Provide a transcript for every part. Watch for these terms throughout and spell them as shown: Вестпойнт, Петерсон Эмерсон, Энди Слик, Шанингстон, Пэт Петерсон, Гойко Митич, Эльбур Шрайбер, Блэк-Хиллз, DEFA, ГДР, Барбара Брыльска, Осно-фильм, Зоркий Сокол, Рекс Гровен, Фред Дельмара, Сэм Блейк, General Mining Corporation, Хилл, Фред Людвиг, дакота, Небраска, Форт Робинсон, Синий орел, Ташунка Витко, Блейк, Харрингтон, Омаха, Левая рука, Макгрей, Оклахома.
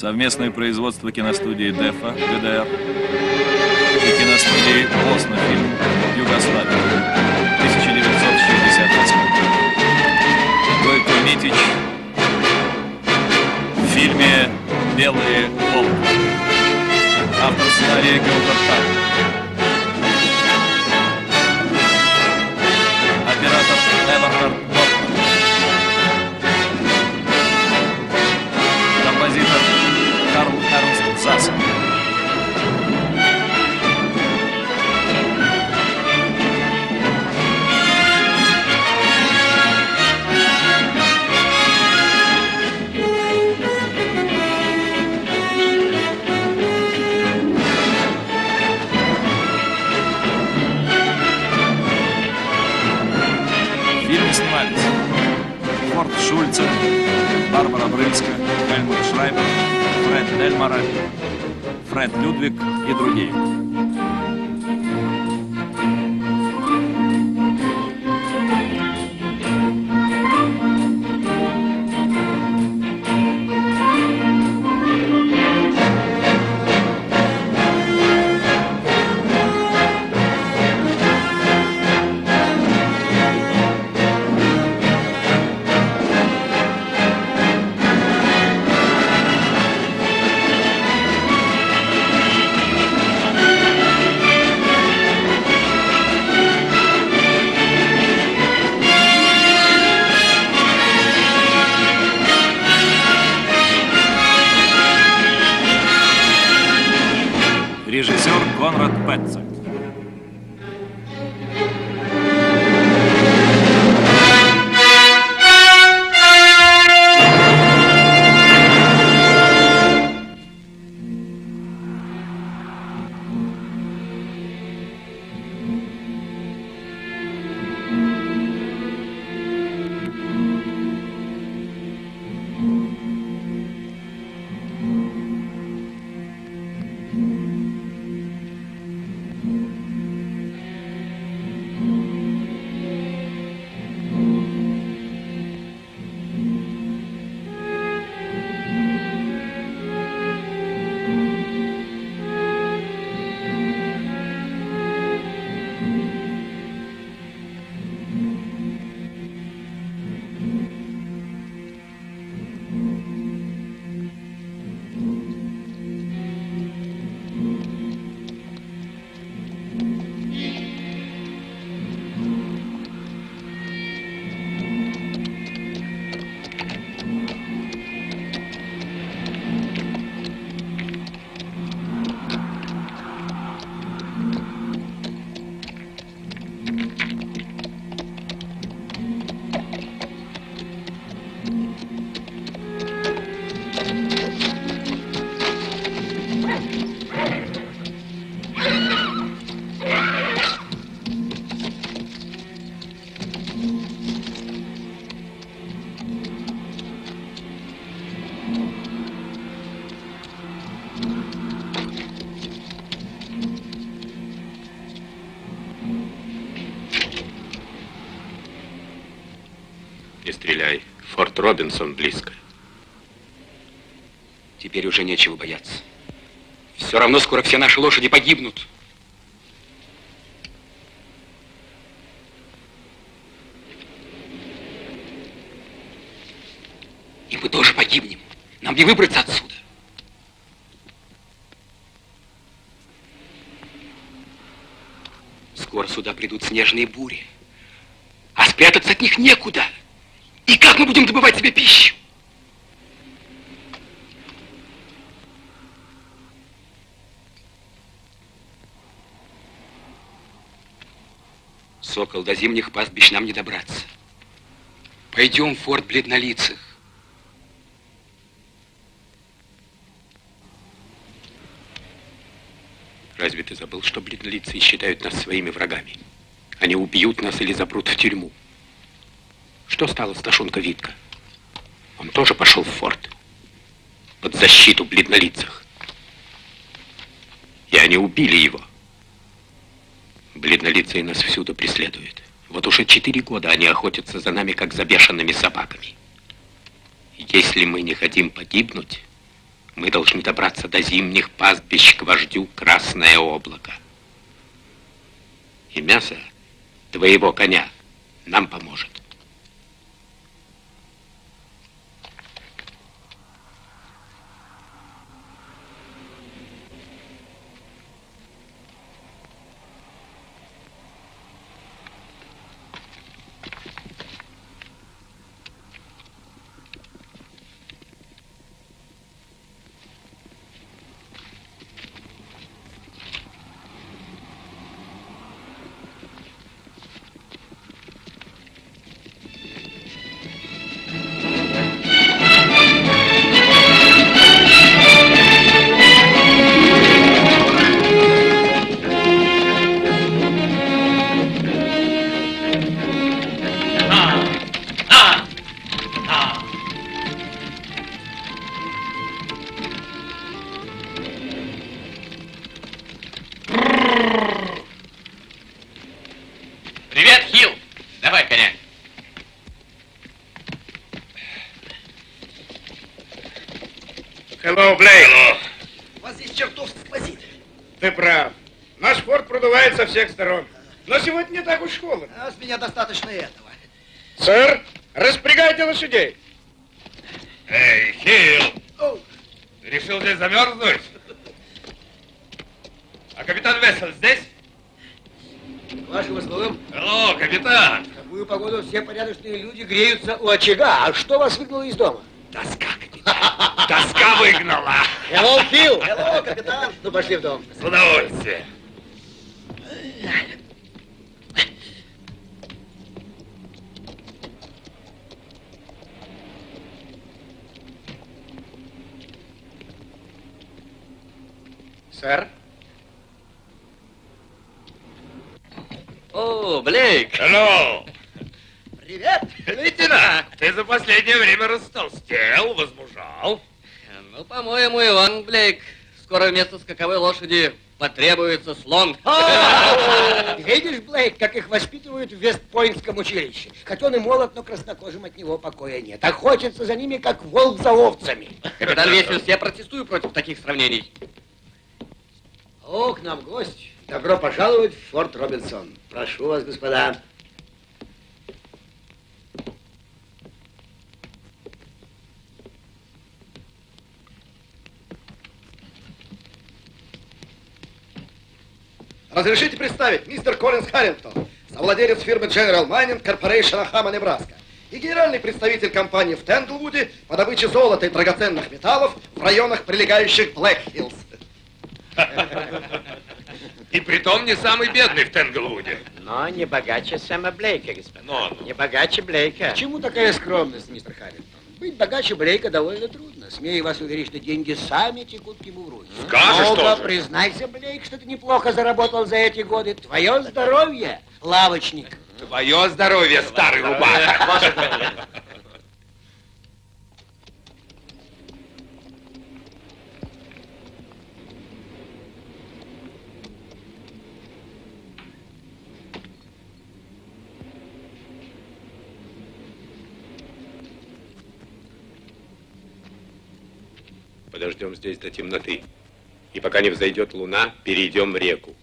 Совместное производство киностудии DEFA, ГДР и киностудии «Осно-фильм», Югославия, 1968. Гойко Митич в фильме «Белые волки». Автор сценария Контакт. Оператор Эверхард. В фильме снимались Форд Шульца, Барбара Брыльска, Эльбур Шрайбер, Фред Дельмара, Фред Людвиг и другие. Стреляй. Форт Робинсон близко. Теперь уже нечего бояться. Все равно скоро все наши лошади погибнут. И мы тоже погибнем. Нам не выбраться отсюда. Скоро сюда придут снежные бури. А спрятаться от них некуда. И как мы будем добывать себе пищу? Сокол, до зимних пастбищ нам не добраться. Пойдем в форт бледнолицых. Разве ты забыл, что бледнолицые считают нас своими врагами? Они убьют нас или запрут в тюрьму. Что стало с Ташунка Витко? Он тоже пошел в форт. Под защиту бледнолицых. И они убили его. Бледнолицые нас всюду преследуют. Вот уже 4 года они охотятся за нами, как за бешеными собаками. Если мы не хотим погибнуть, Мы должны добраться до зимних пастбищ к вождю Красное Облако. И мясо твоего коня нам поможет. Всех сторон. Но сегодня не так уж холодно. А с меня достаточно этого. Сэр, распрягайте лошадей. Эй, Хилл! Оу. Ты решил здесь замерзнуть? А капитан Весел здесь? Вашего слова. Алло, капитан! В такую погоду все порядочные люди греются у очага. А что вас выгнало из дома? Доска, капитан. Доска выгнала. Hello, Хилл! Hello, капитан! Ну, пошли в дом. С удовольствием. Сэр? О, Блейк! Hello. Привет! Лейтенант! Ты за последнее время растолстел, возмужал. Ну, по-моему, Иван Блейк, скоро вместо скаковой лошади потребуется слон. Видишь, Блейк, как их воспитывают в Вестпойнтском училище. Хоть он и молод, но краснокожим от него покоя нет. Охотится за ними, как волк за овцами. Капитан Весел, я протестую против таких сравнений. О, к нам гость. Добро пожаловать в форт Робинсон. Прошу вас, господа. Разрешите представить, мистер Коллинз Харрингтон, совладелец фирмы General Mining Corporation Омаха, Небраска, и генеральный представитель компании в Тэнглвуде по добыче золота и драгоценных металлов в районах, прилегающих к Блэк-Хиллз. И притом не самый бедный в Тэнглвуде. Но не богаче Сэма Блейка, господин. Но. Не богаче Блейка. Почему такая скромность, мистер Харрингтон? Быть богаче Блейка довольно трудно. Смею вас уверить, что деньги сами текут ему в руки. Скажешь, что же? Признайся, Блейк, что ты неплохо заработал за эти годы. Твое здоровье, лавочник. Твое здоровье, старый рубаха. Подождем здесь до темноты. И пока не взойдет луна, перейдем в реку.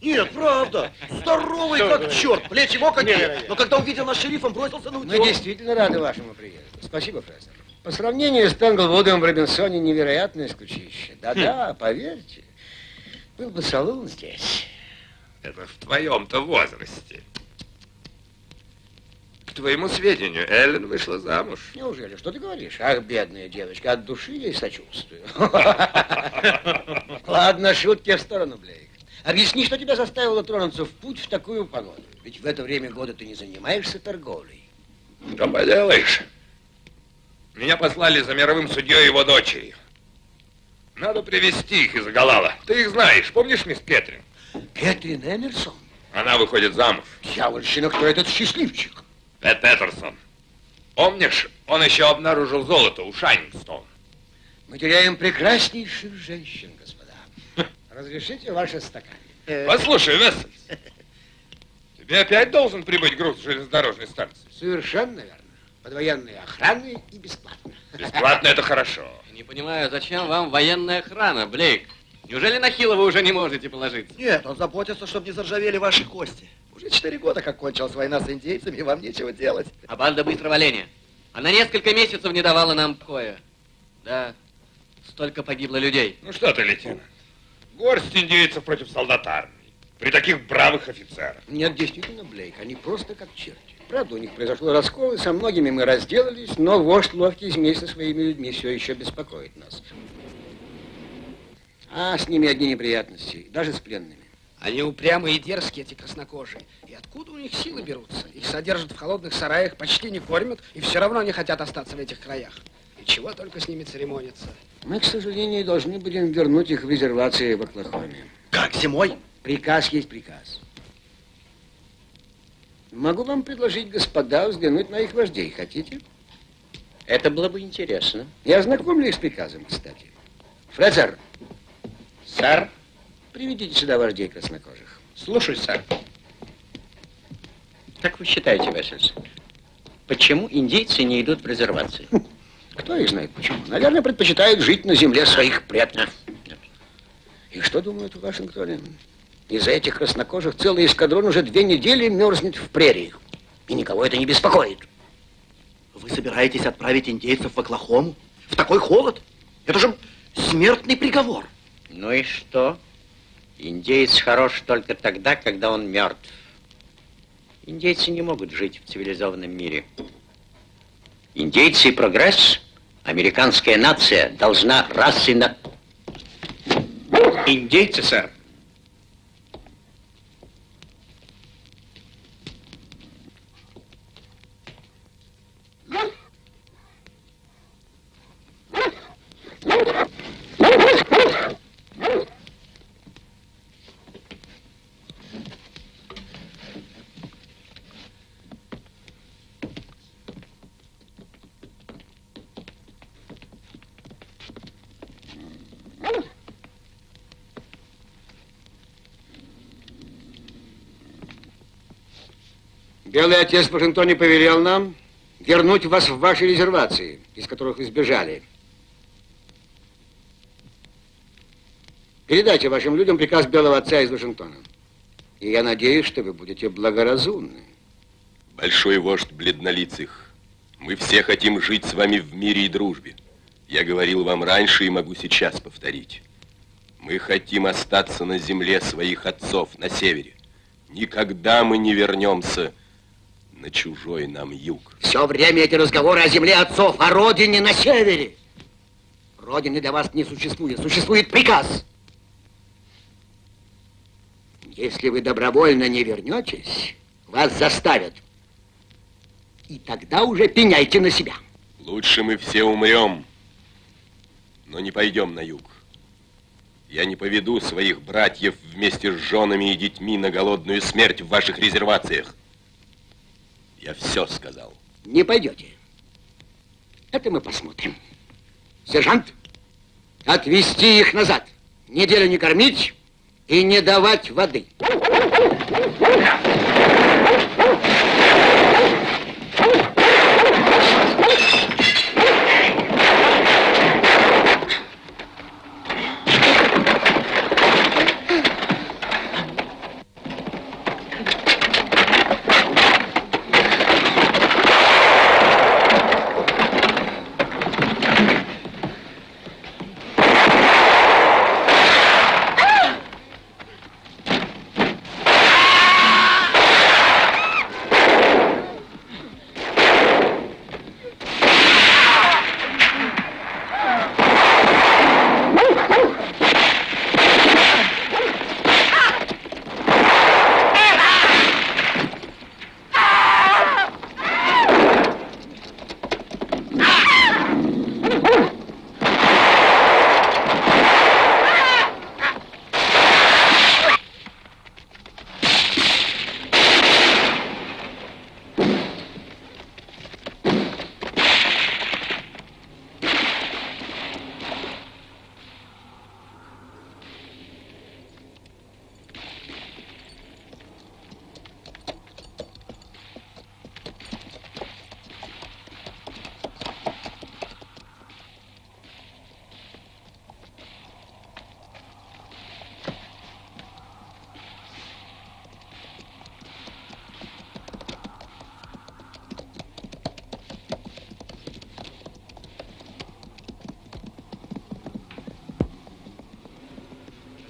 Нет, правда. Здоровый как черт. Плечи его какие. Но когда увидел нас шерифом, бросился на утек. Мы действительно рады вашему приезду. Спасибо, Фрезер. По сравнению с Тэнглвудом в Робинсоне невероятное скучище. Да-да, поверьте. Был бы салон здесь. Это в твоем-то возрасте. К твоему сведению, Эллен вышла замуж. Неужели? Что ты говоришь? Ах, бедная девочка. От души ей сочувствую. Ладно, шутки в сторону, Блейк. Объясни, что тебя заставило тронуться в путь в такую погоду. Ведь в это время года ты не занимаешься торговлей. Что поделаешь? Меня послали за мировым судьей и его дочерью. Надо привезти их из Галала. Ты их знаешь, помнишь, мисс Петрин? Петрин Эмерсон? Она выходит замуж. Дьявольщина, кто этот счастливчик? Петерсон. Помнишь, он еще обнаружил золото у Шанингстона. Мы теряем прекраснейших женщин, господа. Разрешите ваши стаканы? Послушай, Весел, тебе опять должен прибыть груз с железнодорожной станции? Совершенно верно. Под военной охраной и бесплатно. Бесплатно это хорошо. Не понимаю, зачем вам военная охрана, Блейк? Неужели на Хилла вы уже не можете положиться? Нет, он заботится, чтобы не заржавели ваши кости. Уже 4 года, как кончилась война с индейцами, и вам нечего делать. А банда Быстрого Оленя, она несколько месяцев не давала нам покоя. Да, столько погибло людей. Ну что ты, лейтенант, горсть индейцев против солдат армии. При таких бравых офицерах. Нет, действительно, Блейк, они просто как черти. Правда, у них произошло раскол, и со многими мы разделались, но вождь ловкий змей со своими людьми все еще беспокоит нас. А с ними одни неприятности, даже с пленными. Они упрямые и дерзкие, эти краснокожие. И откуда у них силы берутся? Их содержат в холодных сараях, почти не кормят, и все равно не хотят остаться в этих краях. И чего только с ними церемониться. Мы, к сожалению, должны будем вернуть их в резервации в Оклахоме. Как, зимой? Приказ есть приказ. Могу вам предложить, господа, взглянуть на их вождей. Хотите? Это было бы интересно. Я ознакомлю их с приказом, кстати. Фред, сэр. Сэр, приведите сюда вождей краснокожих. Слушай, сэр. Как вы считаете, Васильев, почему индейцы не идут в резервации? Кто их знает почему? Наверное, предпочитают жить на земле своих предков. И что думают в Вашингтоне? Из-за этих краснокожих целый эскадрон уже 2 недели мерзнет в прериях. И никого это не беспокоит. Вы собираетесь отправить индейцев в Оклахому? В такой холод? Это же смертный приговор. Ну и что? Индеец хорош только тогда, когда он мертв. Индейцы не могут жить в цивилизованном мире. Индейцы и прогресс, американская нация должна раз и на... Индейцы, сэр. Белый отец в Вашингтоне повелел нам вернуть вас в ваши резервации, из которых вы сбежали. Передайте вашим людям приказ Белого отца из Вашингтона. И я надеюсь, что вы будете благоразумны. Большой вождь бледнолицых, мы все хотим жить с вами в мире и дружбе. Я говорил вам раньше и могу сейчас повторить. Мы хотим остаться на земле своих отцов на севере. Никогда мы не вернемся на чужой нам юг. Все время эти разговоры о земле отцов, о родине на севере. Родины для вас не существует, существует приказ. Если вы добровольно не вернетесь, вас заставят. И тогда уже пеняйте на себя. Лучше мы все умрем, но не пойдем на юг. Я не поведу своих братьев вместе с женами и детьми на голодную смерть в ваших резервациях. Я все сказал. Не пойдете. Это мы посмотрим. Сержант, отвести их назад. Неделю не кормить и не давать воды.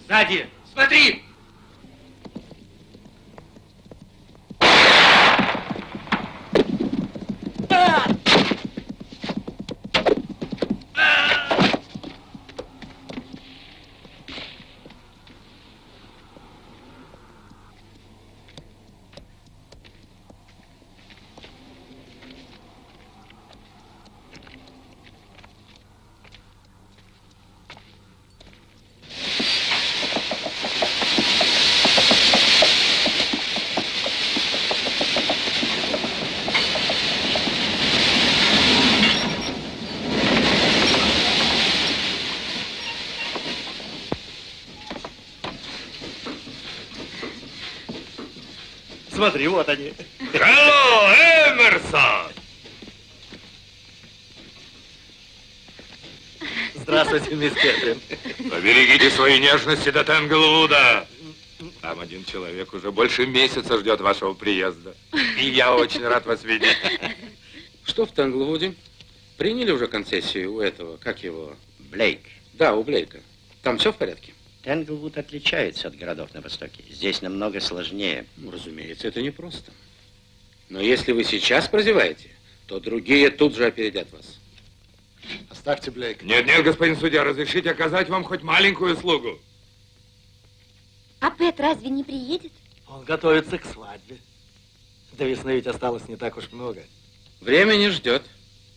Сзади! Смотри! Смотри, вот они. Hello, Эмерсон! Здравствуйте, мисс Кэтрин. Поберегите свои нежности до Тэнглвуда. Там один человек уже больше месяца ждет вашего приезда. И я очень рад вас видеть. Что в Тэнглвуде? Приняли уже концессию у этого, как его? Блейк. Да, у Блейка. Там все в порядке? Тэнглвуд отличается от городов на Востоке. Здесь намного сложнее. Ну, разумеется, это непросто. Но если вы сейчас прозеваете, то другие тут же опередят вас. Оставьте Блейк. Нет, нет, господин судья, разрешите оказать вам хоть маленькую услугу. А Пэт разве не приедет? Он готовится к свадьбе. До весны ведь осталось не так уж много. Время не ждет.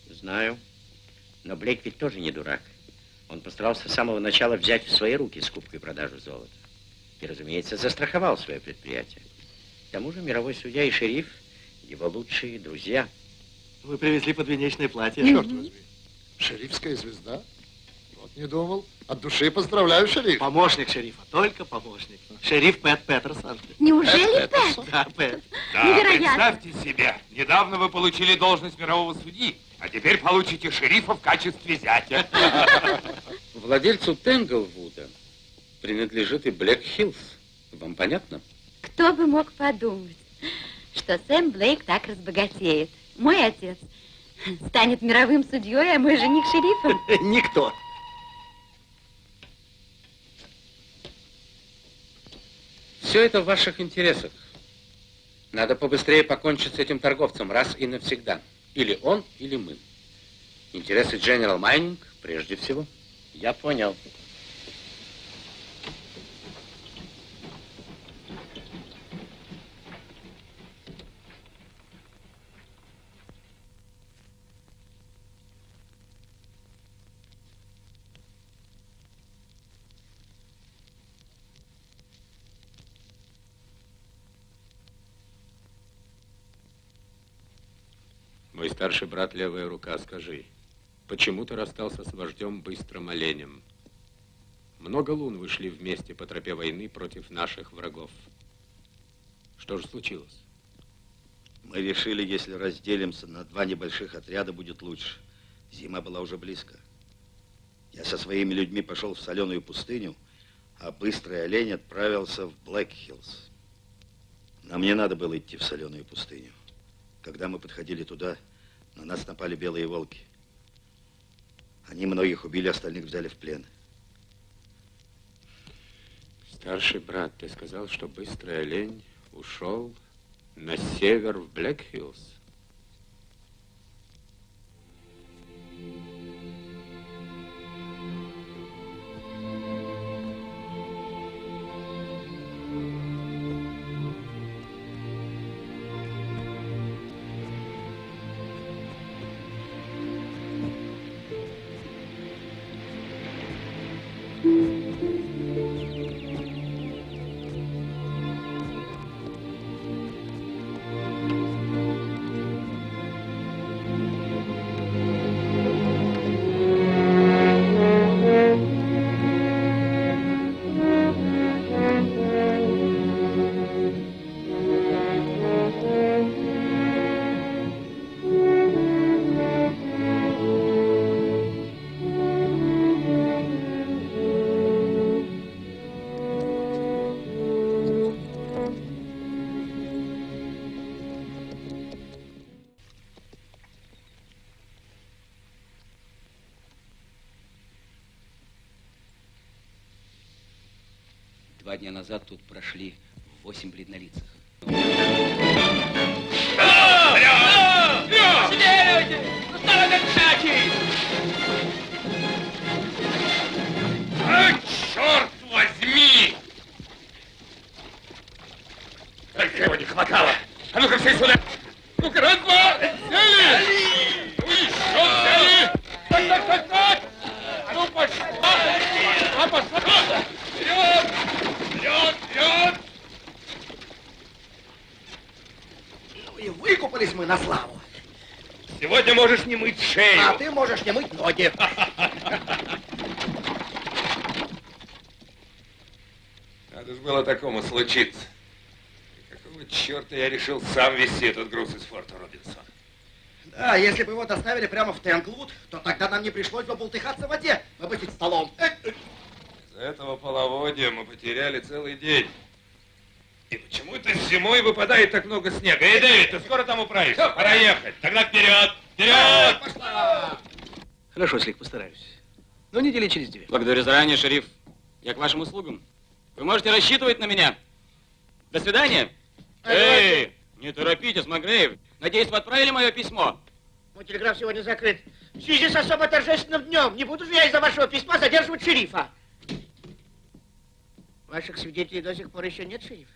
Знаю. Но Блейк ведь тоже не дурак. Он постарался с самого начала взять в свои руки скупку и продажу золота. И, разумеется, застраховал свое предприятие. К тому же мировой судья и шериф – его лучшие друзья. Вы привезли подвенечное платье. Черт возьми. Шерифская звезда? Вот не думал. От души поздравляю, шериф. Помощник шерифа, только помощник. Шериф Пэт Петерсон. Неужели Пэт? Да, Пэт. Да, невероятно. Представьте себе, недавно вы получили должность мирового судьи. А теперь получите шерифа в качестве зятя. Владельцу Тэнглвуда принадлежит и Блэк-Хиллз. Вам понятно? Кто бы мог подумать, что Сэм Блейк так разбогатеет. Мой отец станет мировым судьей, а мой жених шерифом. Никто. Все это в ваших интересах. Надо побыстрее покончить с этим торговцем раз и навсегда. Или он, или мы. Интересы General Mining прежде всего. Я понял. Мой старший брат, Левая рука, скажи, почему ты расстался с вождем Быстрым Оленем? Много лун вышли вместе по тропе войны против наших врагов. Что же случилось? Мы решили, если разделимся на два небольших отряда, будет лучше. Зима была уже близко. Я со своими людьми пошел в соленую пустыню, а Быстрый Олень отправился в Блэк-Хиллз. Нам не надо было идти в соленую пустыню. Когда мы подходили туда, на нас напали белые волки. Они многих убили, остальных взяли в плен. Старший брат, ты сказал, что Быстрый Олень ушел на север в Блэк-Хиллз. Два дня назад тут прошли 8 бледнолицых. А, черт возьми! Только его не хватало. А ну-ка все сюда! Ну-ка, раз, два, взяли! Ну еще взяли! Так! А ну пошла! Пошла! Вперед! Ну и выкупались мы на славу. Сегодня можешь не мыть шею. А ты можешь не мыть ноги. Надо же было такому случиться. И какого черта я решил сам везти этот груз из форта Робинсон? Да, если бы его доставили прямо в Тэнглвуд, то тогда нам не пришлось бы болтыхаться в воде, выбыть столом. Из-за этого половодья мы потеряли целый день. И почему-то зимой выпадает так много снега. Эй, Дэвид, ты скоро там управишься? Пора ехать. Тогда вперед! Вперед! Пошла! Хорошо, Слик, постараюсь. Но недели через 9. Благодарю заранее, шериф. Я к вашим услугам. Вы можете рассчитывать на меня. До свидания. Эй, не торопитесь, Макгрей. Надеюсь, вы отправили мое письмо. Мой телеграф сегодня закрыт. В связи с особо торжественным днем. Не буду же я из-за вашего письма задерживать шерифа. Ваших свидетелей до сих пор еще нет, шериф?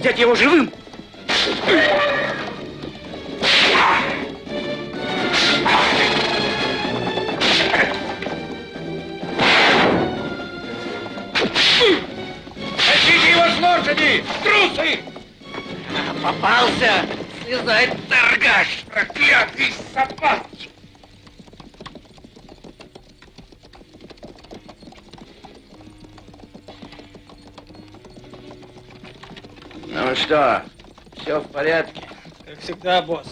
Взять его живым. Тащите его с лошади, трусы! Попался, слезай, торгаш, проклятый собак! Ну что, все в порядке? Как всегда, босс.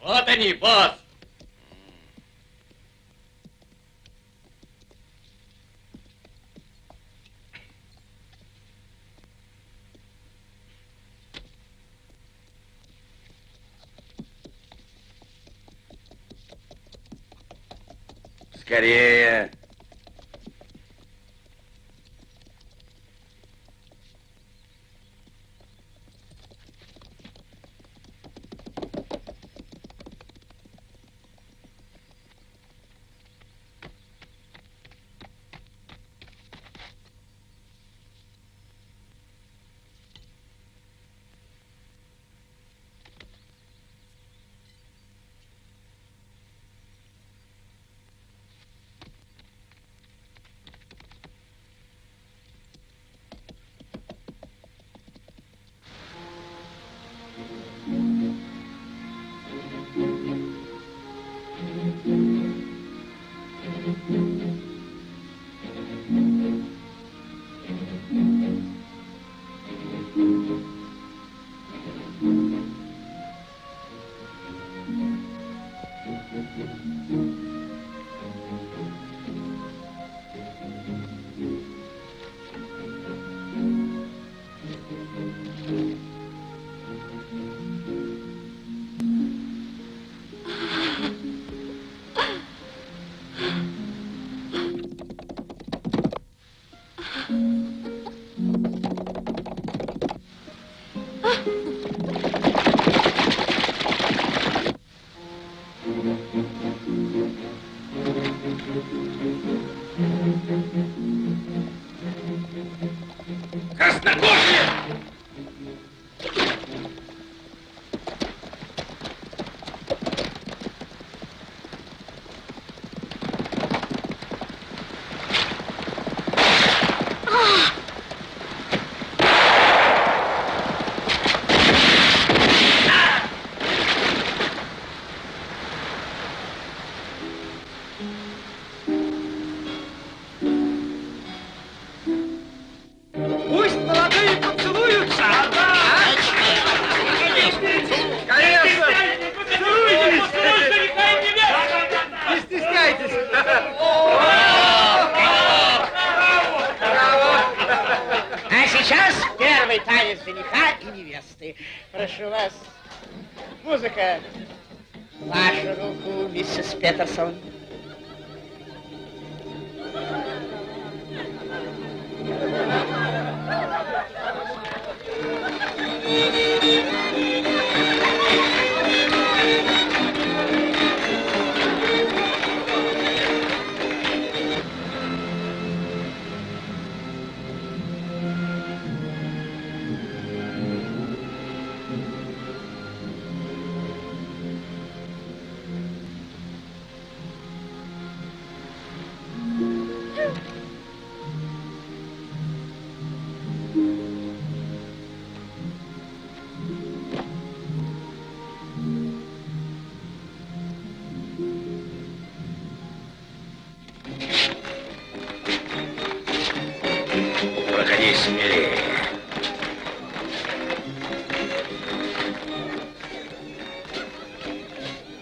Вот они, босс! Скорее.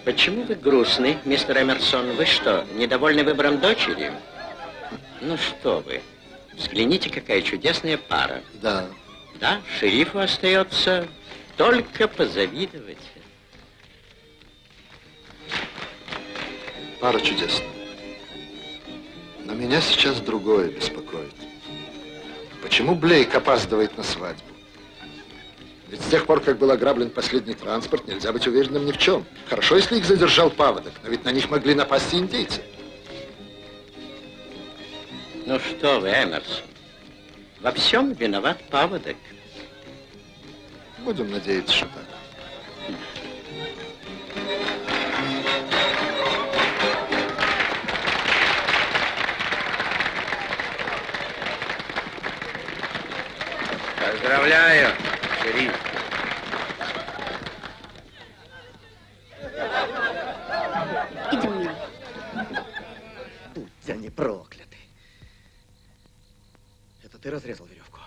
Почему вы грустны, мистер Эмерсон? Вы что, недовольны выбором дочери? Ну что вы, взгляните, какая чудесная пара. Да. Да, шерифу остается только позавидовать. Пара чудесная. Но меня сейчас другое беспокоит. Почему Блейк опаздывает на свадьбу? Ведь с тех пор, как был ограблен последний транспорт, нельзя быть уверенным ни в чем. Хорошо, если их задержал поводок, но ведь на них могли напасть и индейцы. Ну что вы, Эмерсон, во всем виноват поводок. Будем надеяться, что так. Поздравляю, шериф. Будь они прокляты. Это ты разрезал веревку?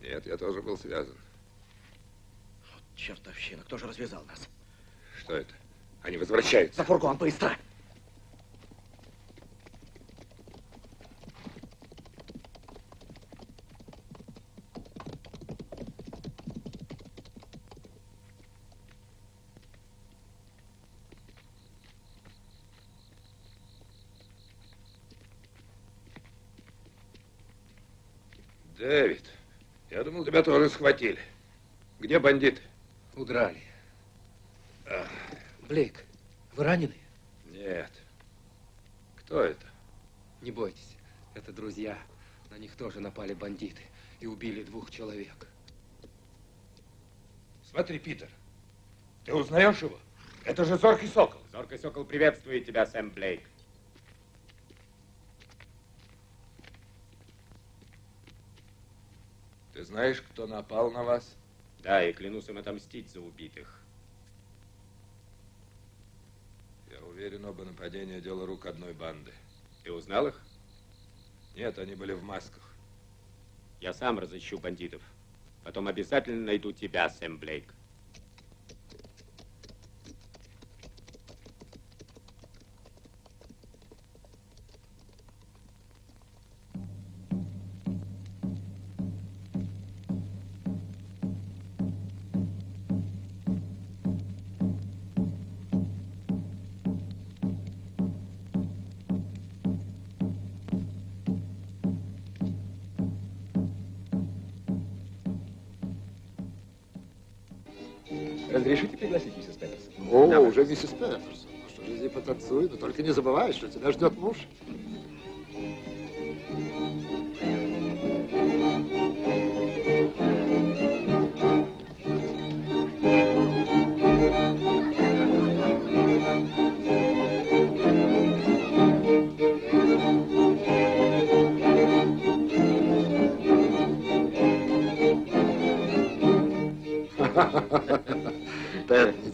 Нет, я тоже был связан. Вот чертовщина, кто же развязал нас? Что это? Они возвращаются. За фургон, быстро! Дэвид, я думал, тебя тоже схватили. Где бандиты? Удрали. Ах. Блейк, вы ранены? Нет. Кто это? Не бойтесь, это друзья. На них тоже напали бандиты и убили двух человек. Смотри, Питер, ты узнаешь его? Это же Зоркий Сокол. Зоркий Сокол приветствует тебя, Сэм Блейк. Ты знаешь, кто напал на вас? Да, и клянусь им отомстить за убитых. Я уверен, оба нападения — дело рук одной банды. Ты узнал их? Нет, они были в масках. Я сам разыщу бандитов. Потом обязательно найду тебя, Сэм Блейк. Уже миссис Петерсон, что же здесь потанцуй, но только не забывай, что тебя ждет муж.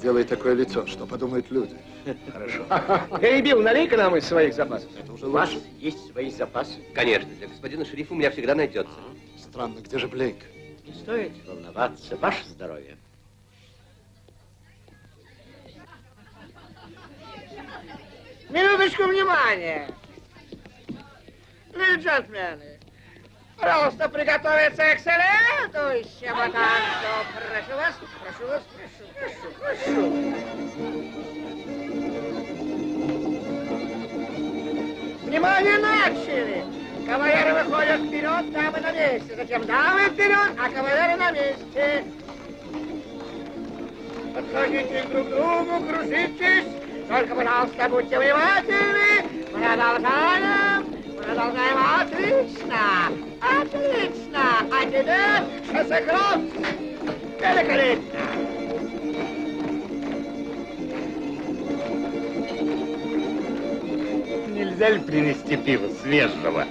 Делай такое лицо, что подумают люди. Хорошо. Эй, Билл, налей-ка нам из своих запасов. Это уже лучше. Есть свои запасы? Конечно, для господина шерифа у меня всегда найдется. Странно, где же Блейк? Не стоит волноваться. Ваше здоровье. Минуточку внимания. Леди и джентльмены, пожалуйста, приготовиться к следующему танцу. Прошу вас, прошу вас. Внимание, начали! Кавалеры выходят вперед, дамы на месте. Затем дамы вперед, а кавалеры на месте. Подходите друг к другу, кружитесь. Только, пожалуйста, будьте внимательны. Продолжаем, продолжаем. Отлично, отлично. А теперь шоссекрот. Великолепно. Нельзя ли принести пиво свежего?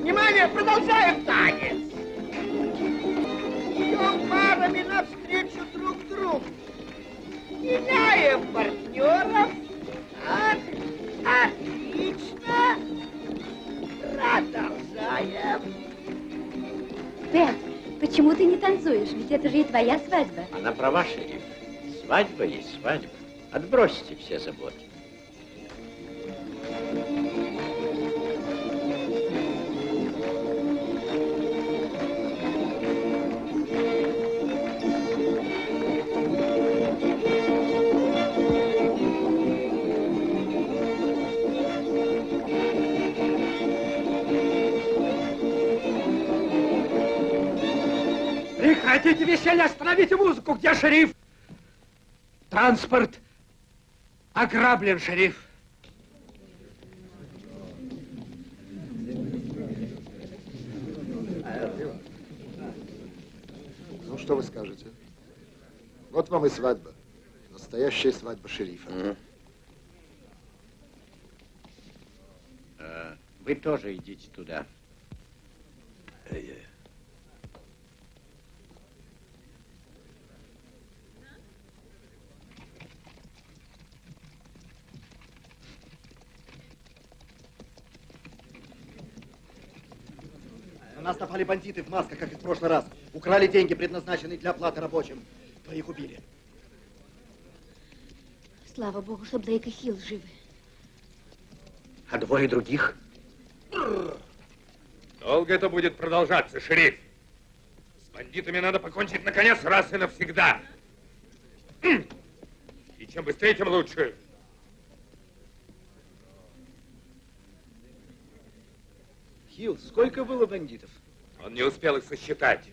Внимание, продолжаем танец! Идем парами навстречу друг другу. Меняем партнеров. Так, отлично. Продолжаем. Бет, почему ты не танцуешь? Ведь это же и твоя свадьба. Она права, шериф. Свадьба есть свадьба. Отбросьте все заботы. Прекратите веселье, остановите музыку, где шериф? Транспорт ограблен, шериф. Ну, что вы скажете? Вот вам и свадьба. Настоящая свадьба шерифа. Вы тоже идите туда. На нас напали бандиты в масках, как и в прошлый раз. Украли деньги, предназначенные для оплаты рабочим. Твоих убили. Слава богу, что Блейк и Хилл живы. А двое других? Долго это будет продолжаться, шериф. С бандитами надо покончить наконец раз и навсегда. И чем быстрее, тем лучше. Хилл, сколько было бандитов? Он не успел их сосчитать.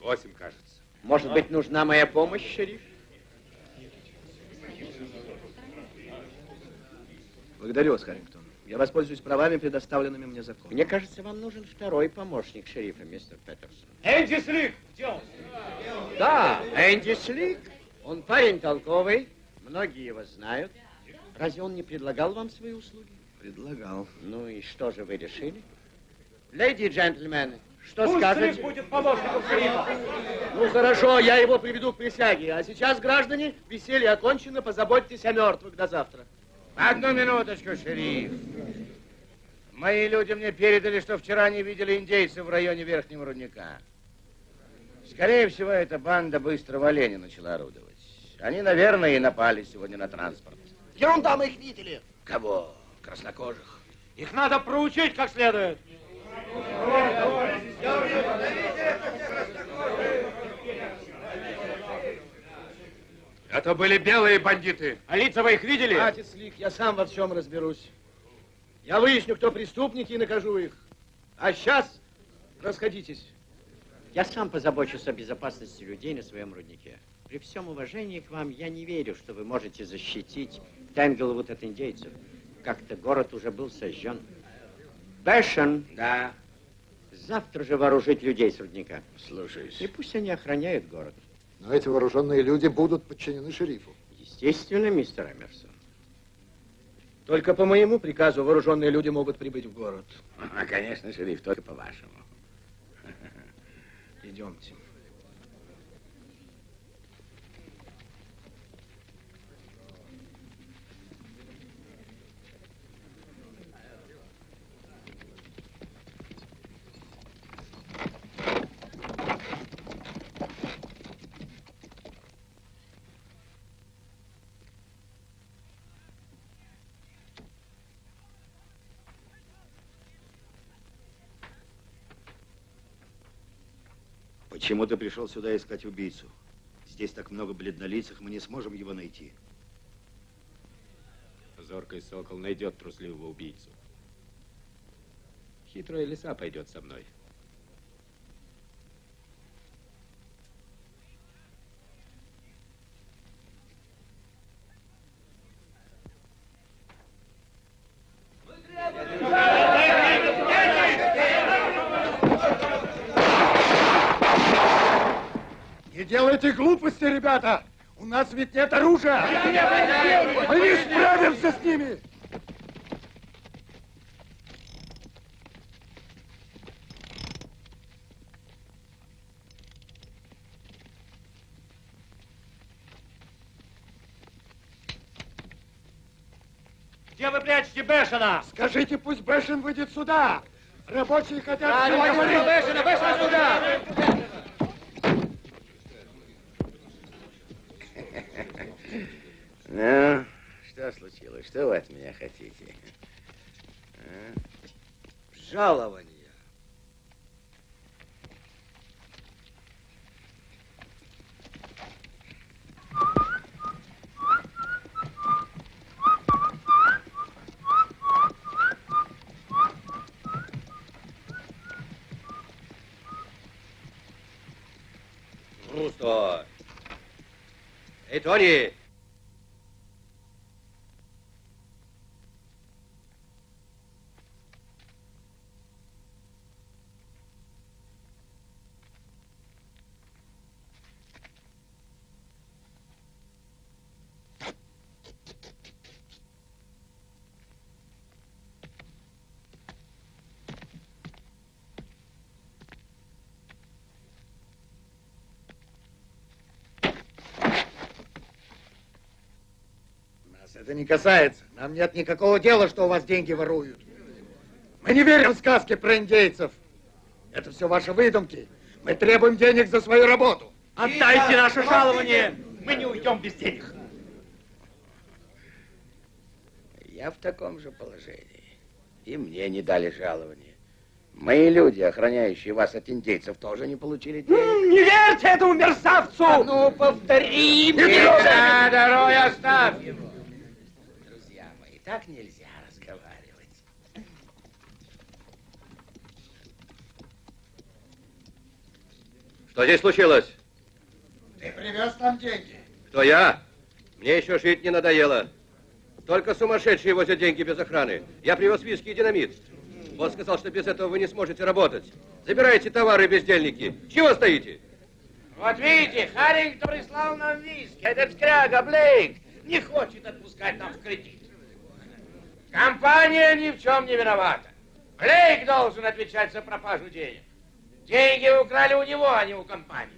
8, кажется. Может быть, нужна моя помощь, шериф? Благодарю вас, Харрингтон. Я воспользуюсь правами, предоставленными мне законом. Мне кажется, вам нужен второй помощник шерифа, мистер Петерсон. Энди Слик! Где он? Да, Энди Слик. Он парень толковый. Многие его знают. Разве он не предлагал вам свои услуги? Предлагал. Ну и что же вы решили? Леди и джентльмены, что пусть скажете? Пусть будет помощником шерифа. Ну хорошо, я его приведу к присяге. А сейчас, граждане, веселье окончено, позаботьтесь о мертвых до завтра. Одну минуточку, шериф. Мои люди мне передали, что вчера не видели индейцев в районе Верхнего Рудника. Скорее всего, эта банда Быстрого Оленя начала орудовать. Они, наверное, и напали сегодня на транспорт. Ерунда, мы их видели. Кого? Краснокожих. Их надо проучить как следует. Это были белые бандиты. А лица вы их видели? Отец Слик, я сам во всем разберусь. Я выясню, кто преступники, и накажу их. А сейчас расходитесь. Я сам позабочусь о безопасности людей на своем руднике. При всем уважении к вам, я не верю, что вы можете защитить Тэнглвуд от индейцев. Как-то город уже был сожжен. Бешан. Да. Завтра же вооружить людей с рудника. Слушаюсь. И пусть они охраняют город. Но эти вооруженные люди будут подчинены шерифу. Естественно, мистер Эмерсон. Только по моему приказу вооруженные люди могут прибыть в город. А, конечно, шериф, только по вашему. Идемте. Почему ты пришел сюда искать убийцу? Здесь так много бледнолицых, мы не сможем его найти. Зоркий Сокол найдет трусливого убийцу. Хитрая лиса пойдет со мной. Делайте глупости, ребята! У нас ведь нет оружия! Мы не справимся с ними! Где вы прячете Бешана? Скажите, пусть Бешан выйдет сюда! Рабочие хотят... Да, Бешана, Бешана сюда! Ну, что случилось? Что вы от меня хотите? А? Жалование. Руссо! Эй, Тони! Это не касается. Нам нет никакого дела, что у вас деньги воруют. Мы не верим в сказки про индейцев. Это все ваши выдумки. Мы требуем денег за свою работу. Отдайте наше жалование. Мы не уйдем без денег. Я в таком же положении. И мне не дали жалования. Мои люди, охраняющие вас от индейцев, тоже не получили денег. Не верьте этому мерзавцу! А ну, повтори мне! Да, дорогой, оставь его! Так нельзя разговаривать. Что здесь случилось? Ты привез нам деньги. Кто я? Мне еще жить не надоело. Только сумасшедшие возят деньги без охраны. Я привез виски и динамит. Он сказал, что без этого вы не сможете работать. Забирайте товары, бездельники. Чего стоите? Вот видите, Харрингтон прислал нам виски. Этот скряга Блейк не хочет отпускать нам в кредит. Компания ни в чем не виновата. Блейк должен отвечать за пропажу денег. Деньги украли у него, а не у компании.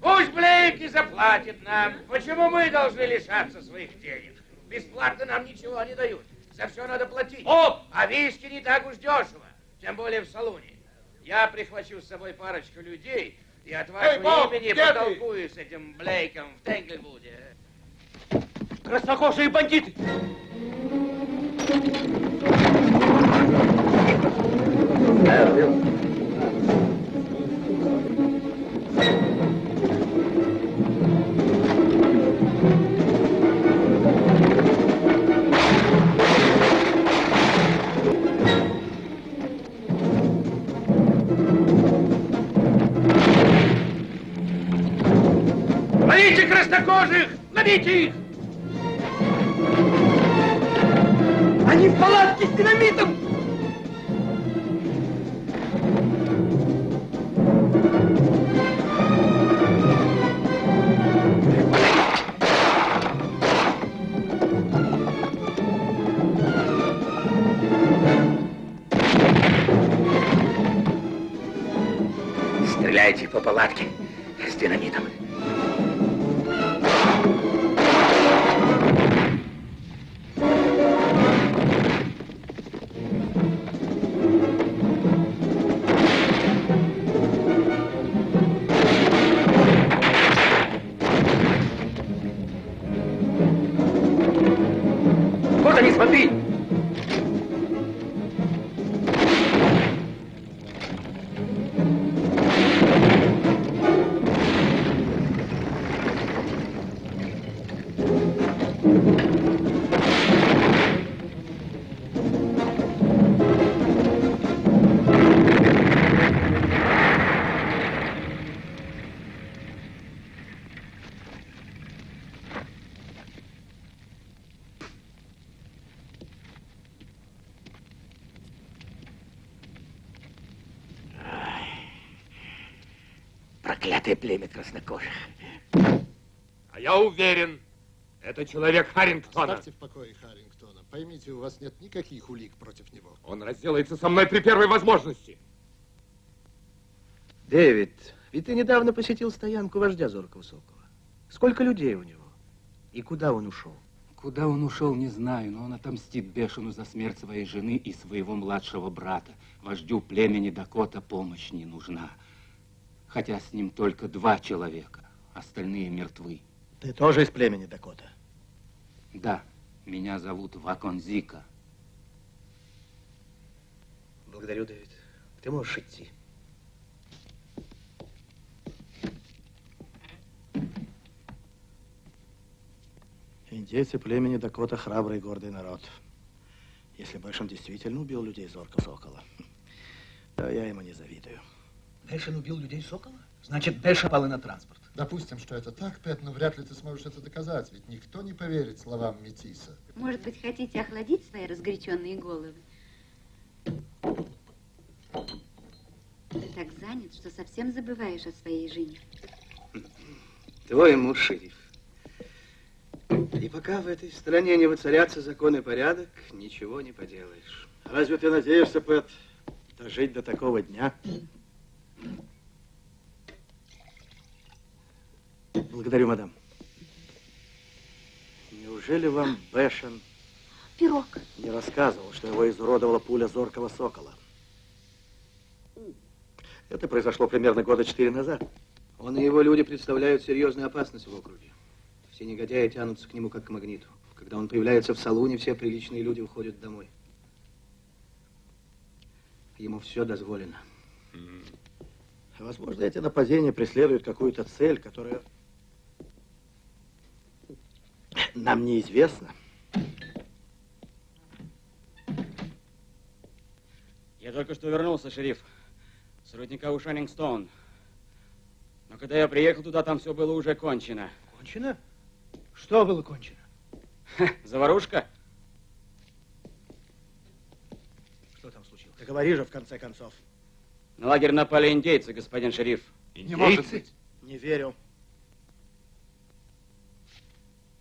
Пусть Блейк и заплатит нам. Почему мы должны лишаться своих денег? Бесплатно нам ничего не дают. За все надо платить. О, а виски не так уж дешево. Тем более в салоне. Я прихвачу с собой парочку людей и от вашего имени потолкую с этим Блейком в Тэнглвуде. Краснокожие бандиты! Ловите краснокожих! Ловите их! Они в палатке с динамитом! Стреляйте по палатке с динамитом. Племя краснокожих. А я уверен, это человек Харрингтона. Оставьте в покое Харрингтона. Поймите, у вас нет никаких улик против него. Он разделается со мной при первой возможности. Дэвид, ведь ты недавно посетил стоянку вождя Зоркого Сокола. Сколько людей у него? И куда он ушел? Куда он ушел, не знаю, но он отомстит Бешану за смерть своей жены и своего младшего брата. Вождю племени Дакота помощь не нужна. Хотя с ним только 2 человека, остальные мертвы. Ты тоже из племени Дакота? Да, меня зовут Ваконзика. Благодарю, Дэвид. Ты можешь идти. Индейцы племени Дакота — храбрый и гордый народ. Если Бешан действительно убил людей Зоркого Сокола, то я ему не завидую. Бешан убил людей Сокола? Значит, Бешан пал и на транспорт. Допустим, что это так, Пэт, но вряд ли ты сможешь это доказать, ведь никто не поверит словам Метиса. Может быть, хотите охладить свои разгоряченные головы? Ты так занят, что совсем забываешь о своей жене. Твой муж шериф. И пока в этой стране не воцарятся закон и порядок, ничего не поделаешь. Разве ты надеешься, Пэт, дожить до такого дня? Благодарю, мадам. Неужели вам Бешан пирог не рассказывал, что его изуродовала пуля Зоркого Сокола? Это произошло примерно 4 года назад. Он и его люди представляют серьезную опасность в округе. Все негодяи тянутся к нему как к магниту. Когда он появляется в салуне, все приличные люди уходят домой. Ему все дозволено. Возможно, эти нападения преследуют какую-то цель, которая нам неизвестна. Я только что вернулся, шериф, с рудника у Шанингстон. Но когда я приехал туда, там все было уже кончено. Кончено? Что было кончено? Заварушка. Что там случилось? Да говори же, в конце концов. На лагерь напали индейцы, господин шериф. Индейцы? Не может быть. Не верю.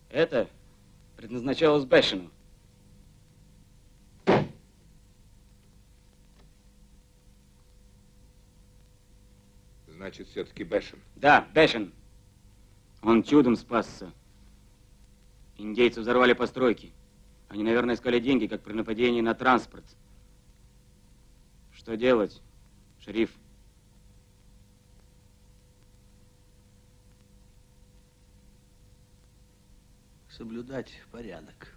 Это предназначалась Бешану. Значит, все-таки Бешан. Да, Бешан. Он чудом спасся. Индейцы взорвали постройки. Они, наверное, искали деньги, как при нападении на транспорт. Что делать, шериф? Соблюдать порядок.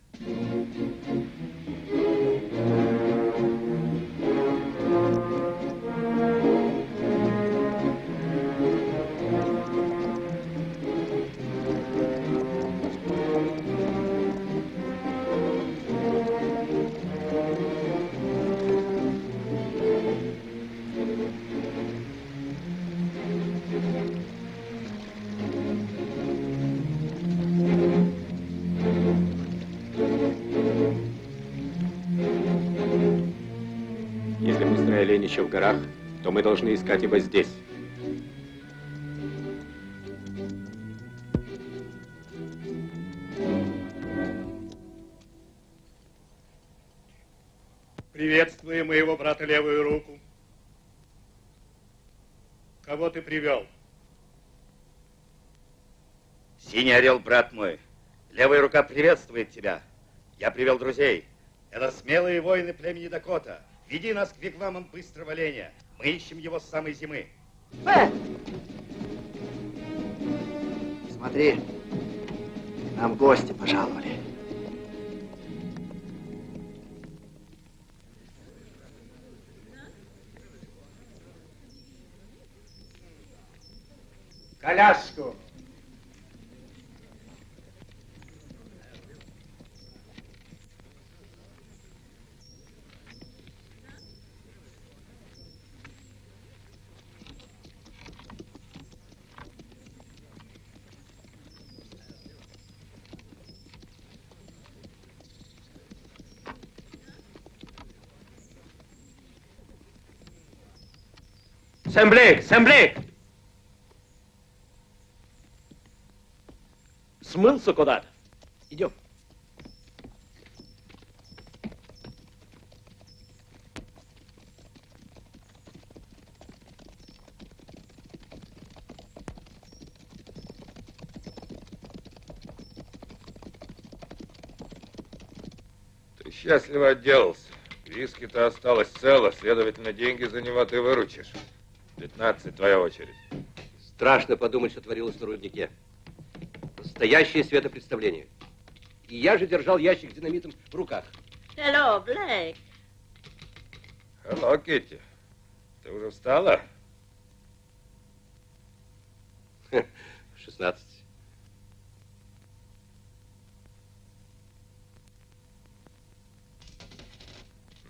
Еще в горах, то мы должны искать его здесь. Приветствую моего брата Левую Руку. Кого ты привел? Синий Орел, брат мой. Левая Рука приветствует тебя. Я привел друзей. Это смелые воины племени Дакота. Веди нас к вигвамам Быстрого Оленя. Мы ищем его с самой зимы. Фред! Смотри, нам гости пожаловали. Коляску! Сэм Блейк! Сэм Блейк! Смылся куда-то. Идем. Ты счастливо отделался. Виски-то осталось цело, следовательно, деньги за него ты выручишь. 15, твоя очередь. Страшно подумать, что творилось на руднике. Настоящее светопредставление. И я же держал ящик с динамитом в руках. Hello, Блэк. Hello, Китти. Ты уже встала? 16.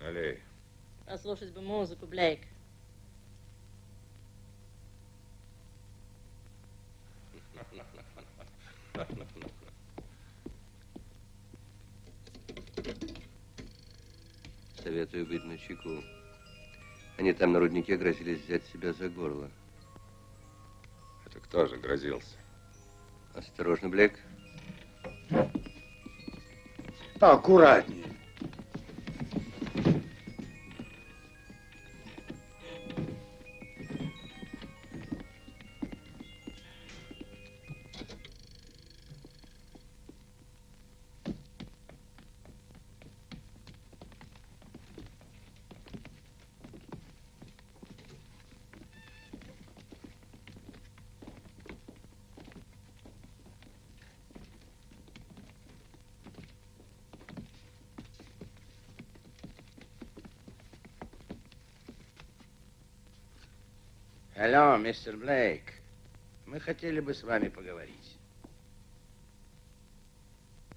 Налей. Послушать бы музыку, Блэк. Советую быть начеку. Они там на руднике грозились взять себя за горло. Это кто же грозился? Осторожно, Блек. Аккуратнее. Алло, мистер Блейк, мы хотели бы с вами поговорить.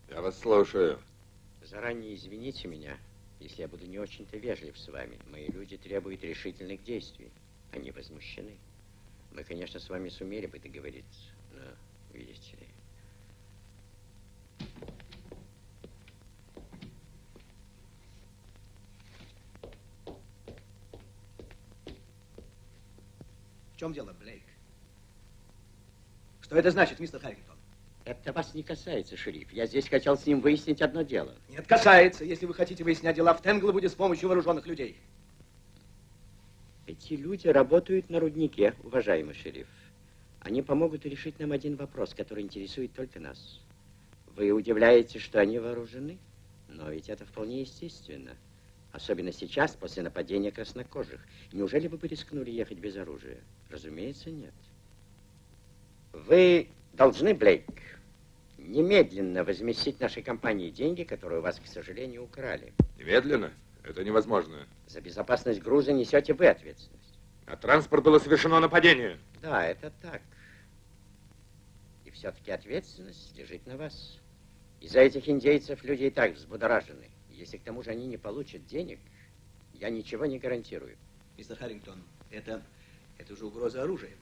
Я вас слушаю. Заранее извините меня, если я буду не очень-то вежлив с вами. Мои люди требуют решительных действий. Они возмущены. Мы, конечно, с вами сумели бы договориться, но, видите ли... В чем дело, Блейк? Что это значит, мистер Харрингтон? Это вас не касается, шериф. Я здесь хотел с ним выяснить одно дело. Нет, касается, если вы хотите выяснять дела в Тэнглвуде с помощью вооруженных людей. Эти люди работают на руднике, уважаемый шериф. Они помогут решить нам один вопрос, который интересует только нас. Вы удивляетесь, что они вооружены? Но ведь это вполне естественно. Особенно сейчас, после нападения краснокожих. Неужели вы бы рискнули ехать без оружия? Разумеется, нет. Вы должны, Блейк, немедленно возместить нашей компании деньги, которые у вас, к сожалению, украли. Немедленно? Это невозможно. За безопасность груза несете вы ответственность. На транспорт было совершено нападение. Да, это так. И все-таки ответственность лежит на вас. Из-за этих индейцев люди и так взбудоражены. Если к тому же они не получат денег, я ничего не гарантирую. Мистер Харрингтон, это же угроза оружием.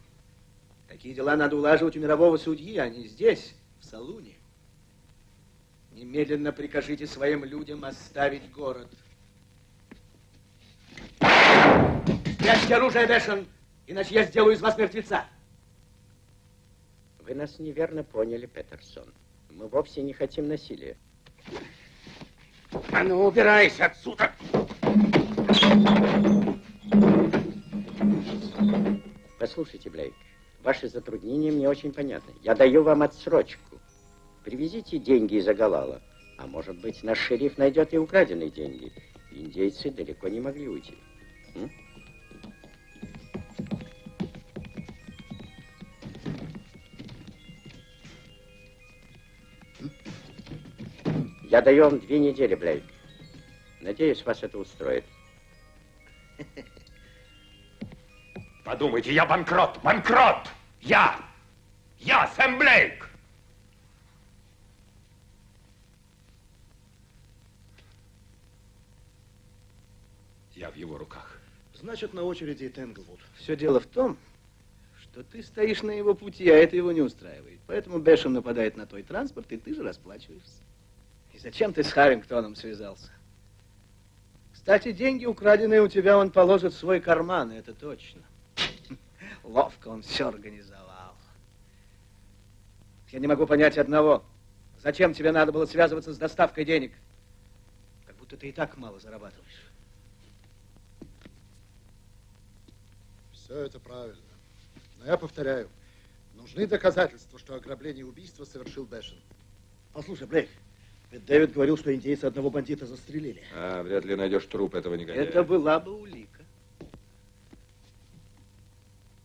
Такие дела надо улаживать у мирового судьи, а не здесь, в салуне. Немедленно прикажите своим людям оставить город. Прячьте оружие, Бешан, иначе я сделаю из вас мертвеца. Вы нас неверно поняли, Петерсон. Мы вовсе не хотим насилия. А ну, убирайся отсюда! Послушайте, Блейк, ваши затруднения мне очень понятны. Я даю вам отсрочку. Привезите деньги из Агалала. А может быть, наш шериф найдет и украденные деньги. Индейцы далеко не могли уйти. Я даю вам 2 недели, Блейк. Надеюсь, вас это устроит. Подумайте, я банкрот! Банкрот! Я! Я, Сэм Блейк! Я в его руках. Значит, на очереди и Тэнглвуд. Все дело в том, что ты стоишь на его пути, а это его не устраивает. Поэтому Бешан нападает на твой транспорт, и ты же расплачиваешься. И зачем ты с Харрингтоном связался? Кстати, деньги, украденные у тебя, он положит в свой карман, это точно. Ловко он все организовал. Я не могу понять одного. Зачем тебе надо было связываться с доставкой денег? Как будто ты и так мало зарабатываешь. Все это правильно. Но я повторяю, нужны доказательства, что ограбление и убийство совершил Бешан. Послушай, Блейк. Дэвид говорил, что индейцы одного бандита застрелили. А, вряд ли найдешь труп этого негодяя. Это была бы улика.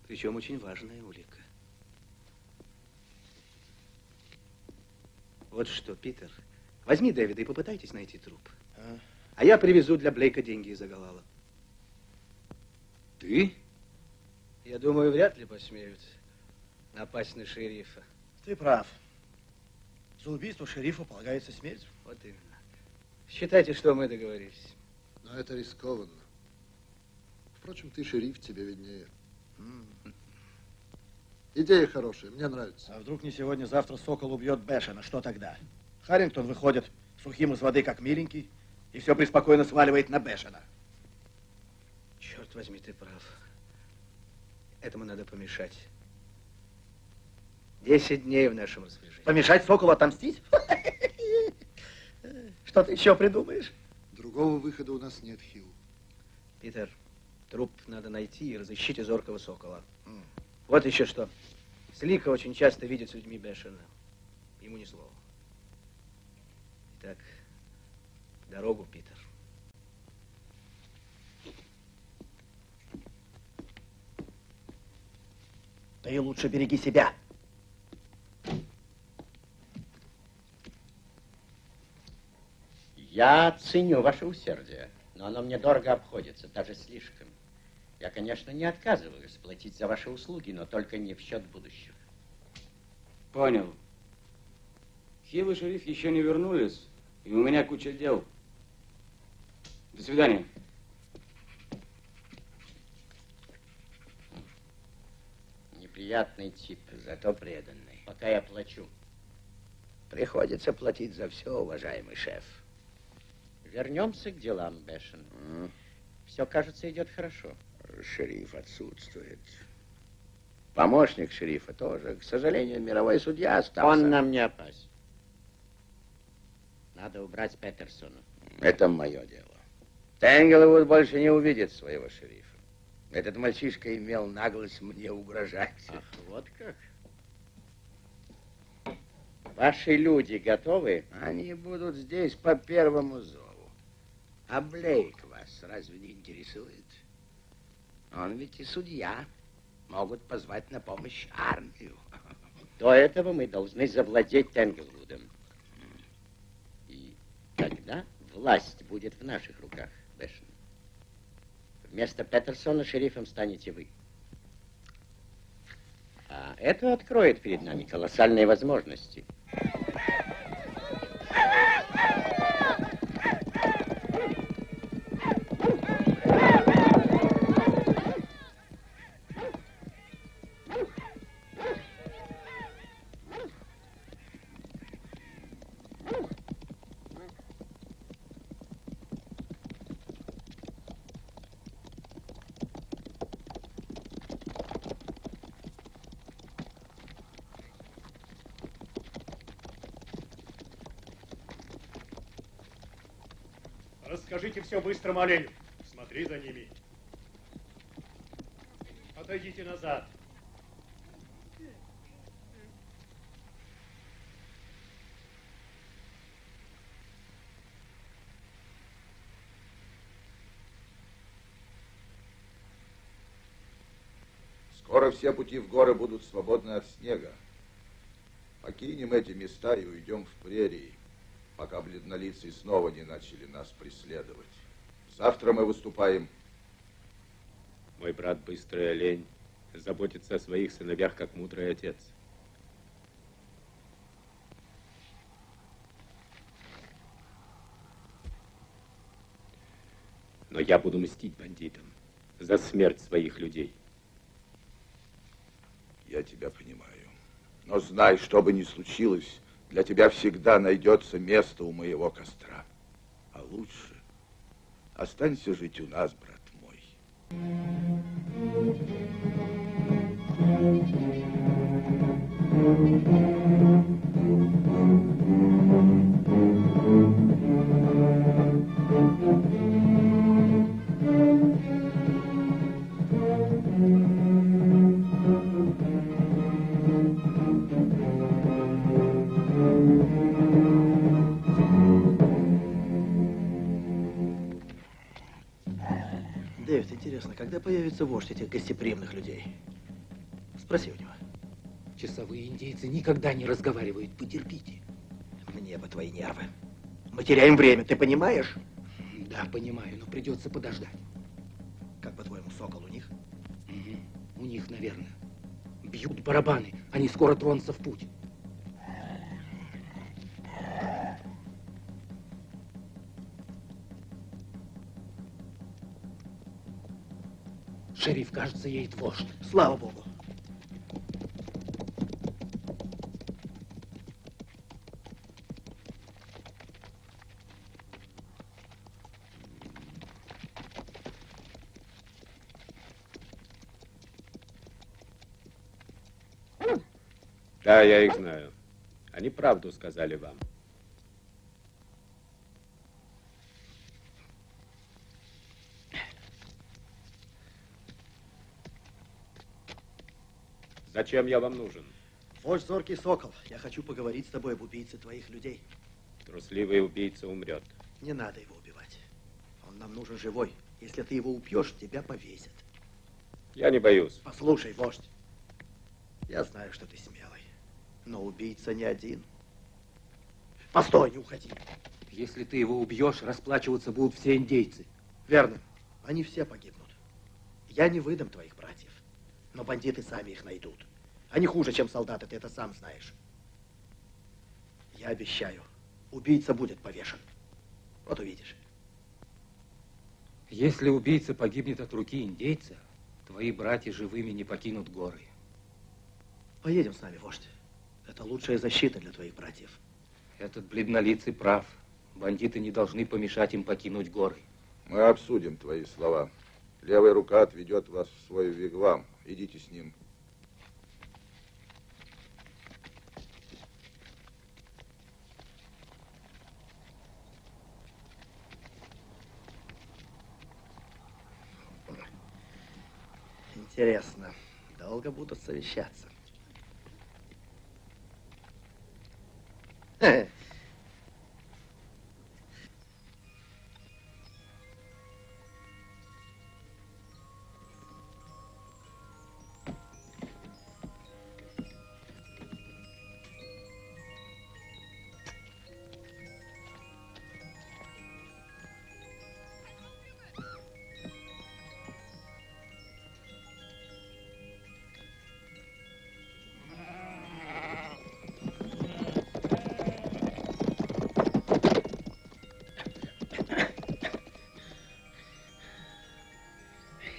Причем очень важная улика. Вот что, Питер, возьми Дэвида и попытайтесь найти труп. А я привезу для Блейка деньги из Агалала. Ты? Я думаю, вряд ли посмеют напасть на шерифа. Ты прав. За убийство шерифа полагается смерть. Вот именно. Считайте, что мы договорились. Но это рискованно. Впрочем, ты шериф, тебе виднее. Идея хорошая, мне нравится. А вдруг не сегодня, завтра Сокол убьет Бешана, что тогда? Харрингтон выходит сухим из воды, как миленький, и все преспокойно сваливает на Бешана. Черт возьми, ты прав. Этому надо помешать. 10 дней в нашем распоряжении. Помешать Соколу отомстить? Что ты еще придумаешь? Другого выхода у нас нет, Хилл. Питер, труп надо найти и разыщите зоркого Сокола. Вот еще что. Слика очень часто видит с людьми Бешана. Ему ни слова. Итак, дорогу, Питер. Ты лучше береги себя. Я ценю ваше усердие, но оно мне дорого обходится, даже слишком. Я, конечно, не отказываюсь платить за ваши услуги, но только не в счет будущего. Понял. Хилл и шериф еще не вернулись, и у меня куча дел. До свидания. Неприятный тип, зато преданный. Пока я плачу. Приходится платить за все, уважаемый шеф. Вернемся к делам, Бешан. Все, кажется, идет хорошо. Шериф отсутствует. Помощник шерифа тоже. К сожалению, мировой судья остался. Он нам не опасен. Надо убрать Петерсона. Это мое дело. Тэнглвуд больше не увидит своего шерифа. Этот мальчишка имел наглость мне угрожать. Ах, вот как? Ваши люди готовы? Они будут здесь по первому зову. А Блейк вас разве не интересует? Он ведь и судья. Могут позвать на помощь армию. До этого мы должны завладеть Тэнглвудом. И тогда власть будет в наших руках, Бешан. Вместо Петерсона шерифом станете вы. А это откроет перед нами колоссальные возможности. Расскажите все быстрому оленю. Смотри за ними. Отойдите назад. Скоро все пути в горы будут свободны от снега. Покинем эти места и уйдем в прерии, пока бледнолицые снова не начали нас преследовать. Завтра мы выступаем. Мой брат Быстрый Олень заботится о своих сыновьях, как мудрый отец. Но я буду мстить бандитам за смерть своих людей. Я тебя понимаю. Но знай, что бы ни случилось, для тебя всегда найдется место у моего костра. А лучше останься жить у нас, брат мой. Интересно, когда появится вождь этих гостеприимных людей? Спроси у него. Часовые индейцы никогда не разговаривают. Потерпите. Мне бы твои нервы. Мы теряем время, ты понимаешь? Да, понимаю, но придется подождать. Как по-твоему, Сокол у них? Угу. У них, наверное. Бьют барабаны, они скоро тронутся в путь. Шериф, кажется, едет вождь. Слава богу. Да, я их знаю. Они правду сказали вам. Зачем я вам нужен? Вождь Зоркий Сокол, я хочу поговорить с тобой об убийце твоих людей. Трусливый убийца умрет. Не надо его убивать. Он нам нужен живой. Если ты его убьешь, тебя повесят. Я не боюсь. Послушай, вождь, я знаю, что ты смелый, но убийца не один. Постой, не уходи. Если ты его убьешь, расплачиваться будут все индейцы. Верно. Они все погибнут. Я не выдам твоих братьев. Но бандиты сами их найдут. Они хуже, чем солдаты, ты это сам знаешь. Я обещаю, убийца будет повешен. Вот увидишь. Если убийца погибнет от руки индейца, твои братья живыми не покинут горы. Поедем с нами, вождь. Это лучшая защита для твоих братьев. Этот бледнолицый прав. Бандиты не должны помешать им покинуть горы. Мы обсудим твои слова. Левая рука отведет вас в свой вигвам. Идите с ним. Интересно, долго будут совещаться.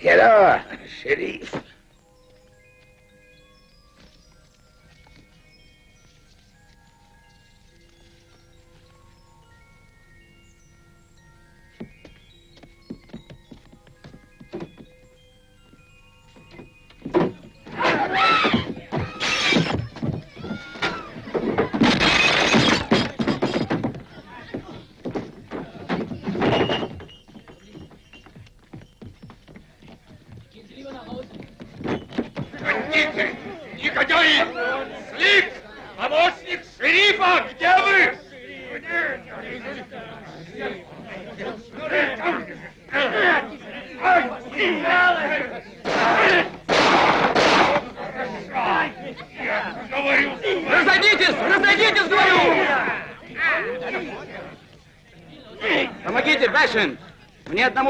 Hello, Sheriff.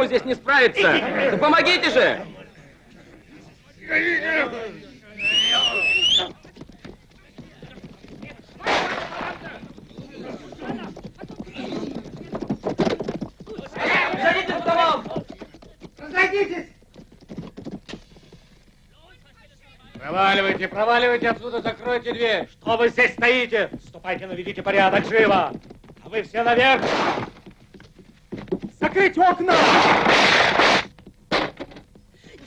Здесь не справится. Да помогите же! Разойдитесь! Проваливайте, проваливайте отсюда, закройте дверь! Что вы здесь стоите? Вступайте, наведите порядок, живо! А вы все наверх! Закрыть окна!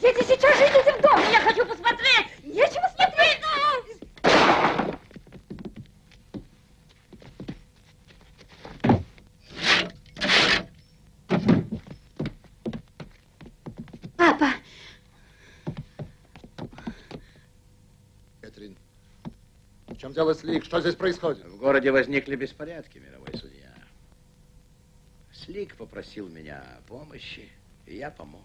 Дети, сейчас же идите в дом! Я хочу посмотреть! Нечего смотреть! Папа! Кэтрин, в чем дело, Слик? Что здесь происходит? В городе возникли беспорядки, мировой судья. Слик попросил меня о помощи, и я помог.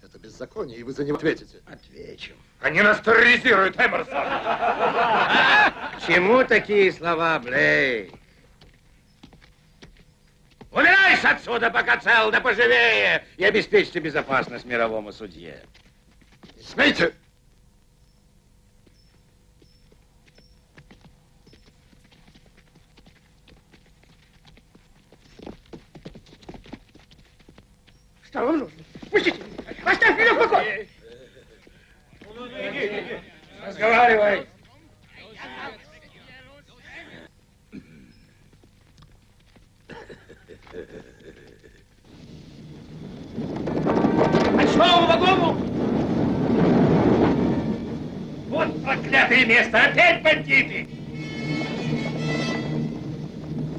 Это беззаконие, и вы за него ответите. Отвечу. Они нас терроризируют, Эмерсон! К чему такие слова, Блейк? Убирайся отсюда, пока цел, да поживее, и обеспечьте безопасность мировому судье. Не смейте! Что вам нужно? Пустите! Оставь меня в покое! Разговаривай! Пошел вагону! Вот проклятое место! Опять бандиты!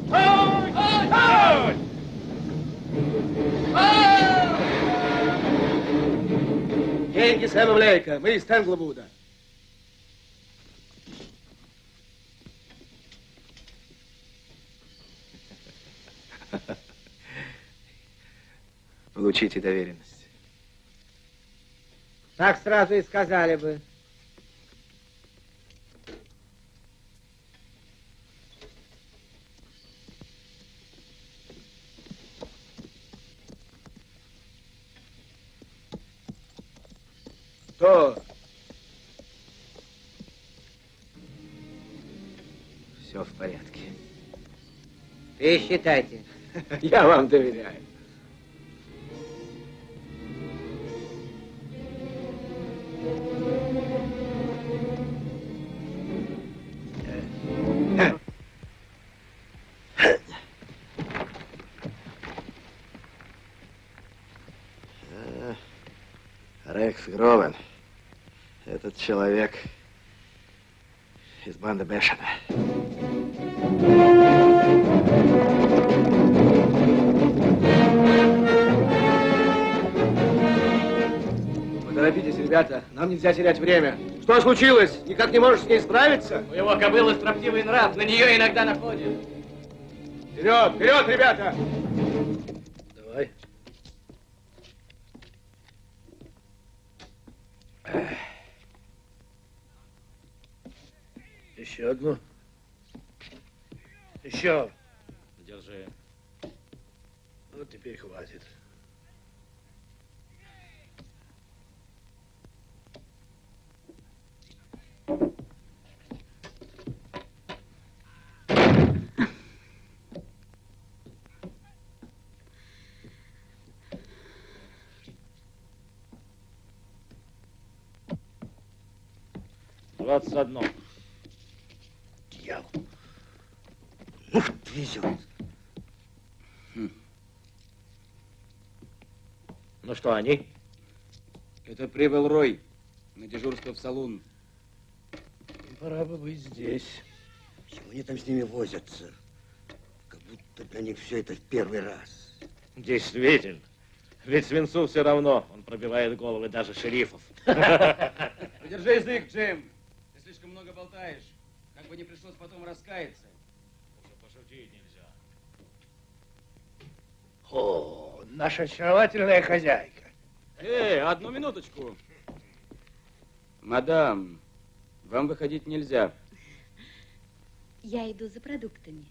Стой! Стой! Стой! Деньги Сэма Блейка. Мы из Тэнглвуда. Получите доверенность. Так сразу и сказали бы. Кто? Все в порядке. Пересчитайте. Я вам доверяю. Рекс Гровен. Этот человек из банды Бешана. Под Торопитесь, ребята, нам нельзя терять время. Что случилось? Никак не можешь с ней справиться? У его кобылы строптивый нрав, на нее иногда находит. Вперед, вперед, ребята! Давай. Еще одну. Еще. Держи. Ну, теперь хватит. Одно. Дьявол. Ну, везет. Ну что, они? Это прибыл Рой на дежурство в салон. Им пора бы быть здесь. Чего они там с ними возятся? Как будто для них все это в первый раз. Действительно. Ведь свинцу все равно. Он пробивает головы даже шерифов. Подержи язык, Джим. Слишком много болтаешь, как бы не пришлось потом раскаяться. Уже пошутить нельзя. О, наша очаровательная хозяйка. Эй, одну минуточку. Мадам, вам выходить нельзя. Я иду за продуктами.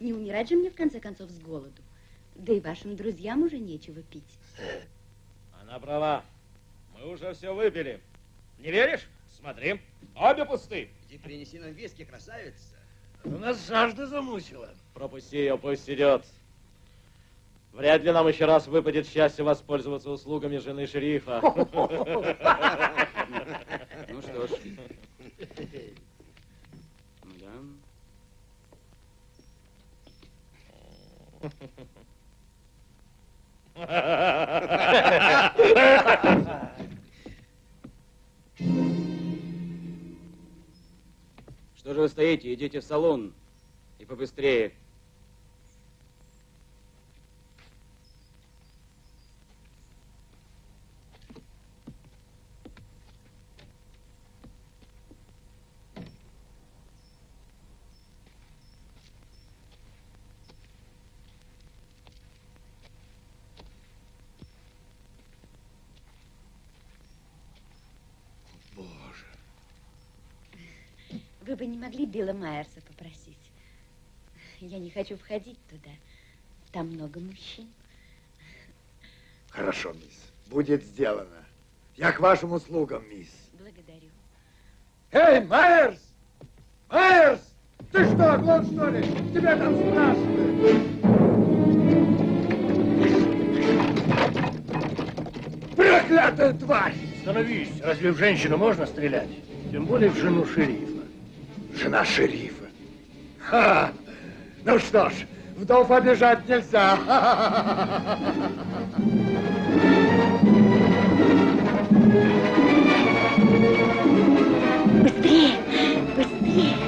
Не умирать же мне, в конце концов, с голоду. Да и вашим друзьям уже нечего пить. Она права. Мы уже все выпили. Не веришь? Смотри, обе пусты. Иди принеси нам виски, красавица. У нас жажда замучила. Пропусти ее, пусть идет. Вряд ли нам еще раз выпадет счастье воспользоваться услугами жены шерифа. Ну что ж. Мадам. Что же вы стоите? Идите в салон. И побыстрее. Вы бы не могли Билла Майерса попросить? Я не хочу входить туда. Там много мужчин. Хорошо, мисс. Будет сделано. Я к вашим услугам, мисс. Благодарю. Эй, Майерс! Майерс! Ты что, оглох, что ли? Тебя там спрашивают. Проклятая тварь! Остановись. Разве в женщину можно стрелять? Тем более в жену шерифа. Жена шерифа. Ха! Ну что ж, вдов обижать нельзя. Быстрее, быстрее.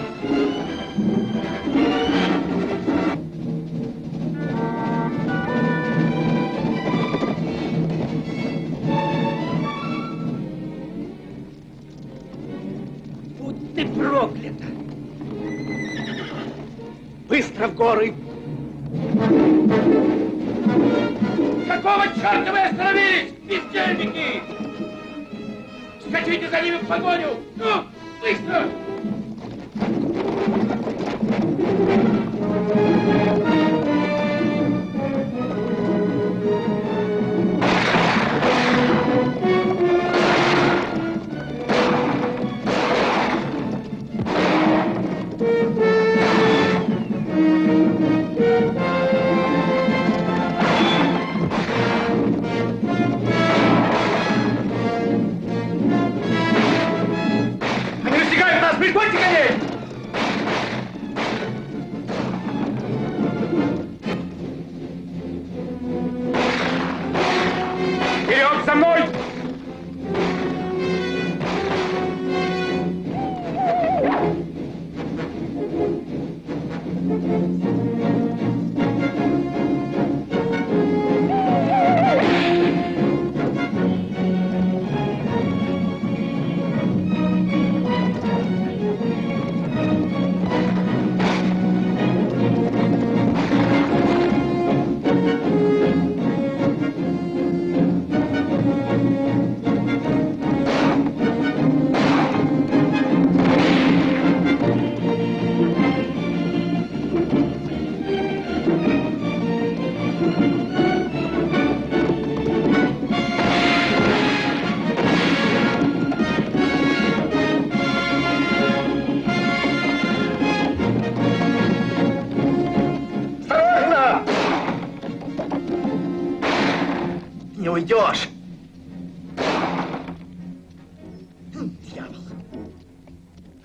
Будь ты проклята! Быстро в горы! Какого черта вы остановились, бездельники? Скачите за ними в погоню! Ну, быстро! Пригоньте коней!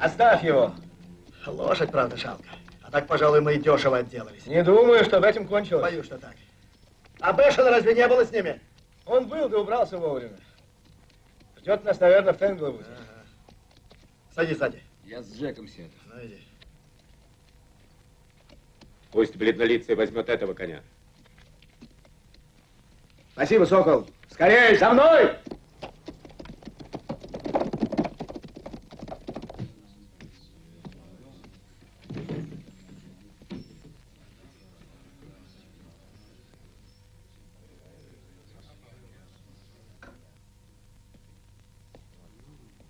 Оставь его. Лошадь, правда, жалко. А так, пожалуй, мы и дешево отделались. Не думаю, что в этом кончилось. Боюсь, что так. А Бешана разве не было с ними? Он был, да убрался вовремя. Ждет нас, наверное, в Тэнглвуде. Ага. Садись, садись. Я с Джеком сяду. Ну, иди. Пусть бледнолицый возьмет этого коня. Спасибо, Сокол. Скорее, за мной!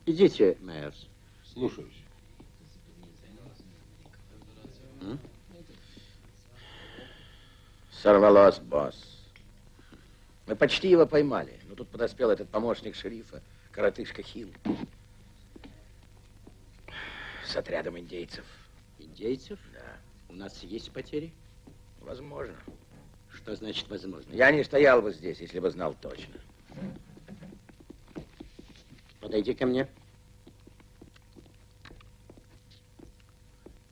Идите, Мэрс. Слушаюсь. М? Сорвалось, босс. Мы почти его поймали, но тут подоспел этот помощник шерифа, коротышка Хилл. С отрядом индейцев. Индейцев? Да. У нас есть потери? Возможно. Что значит возможно? Я не стоял бы здесь, если бы знал точно. Подойди ко мне.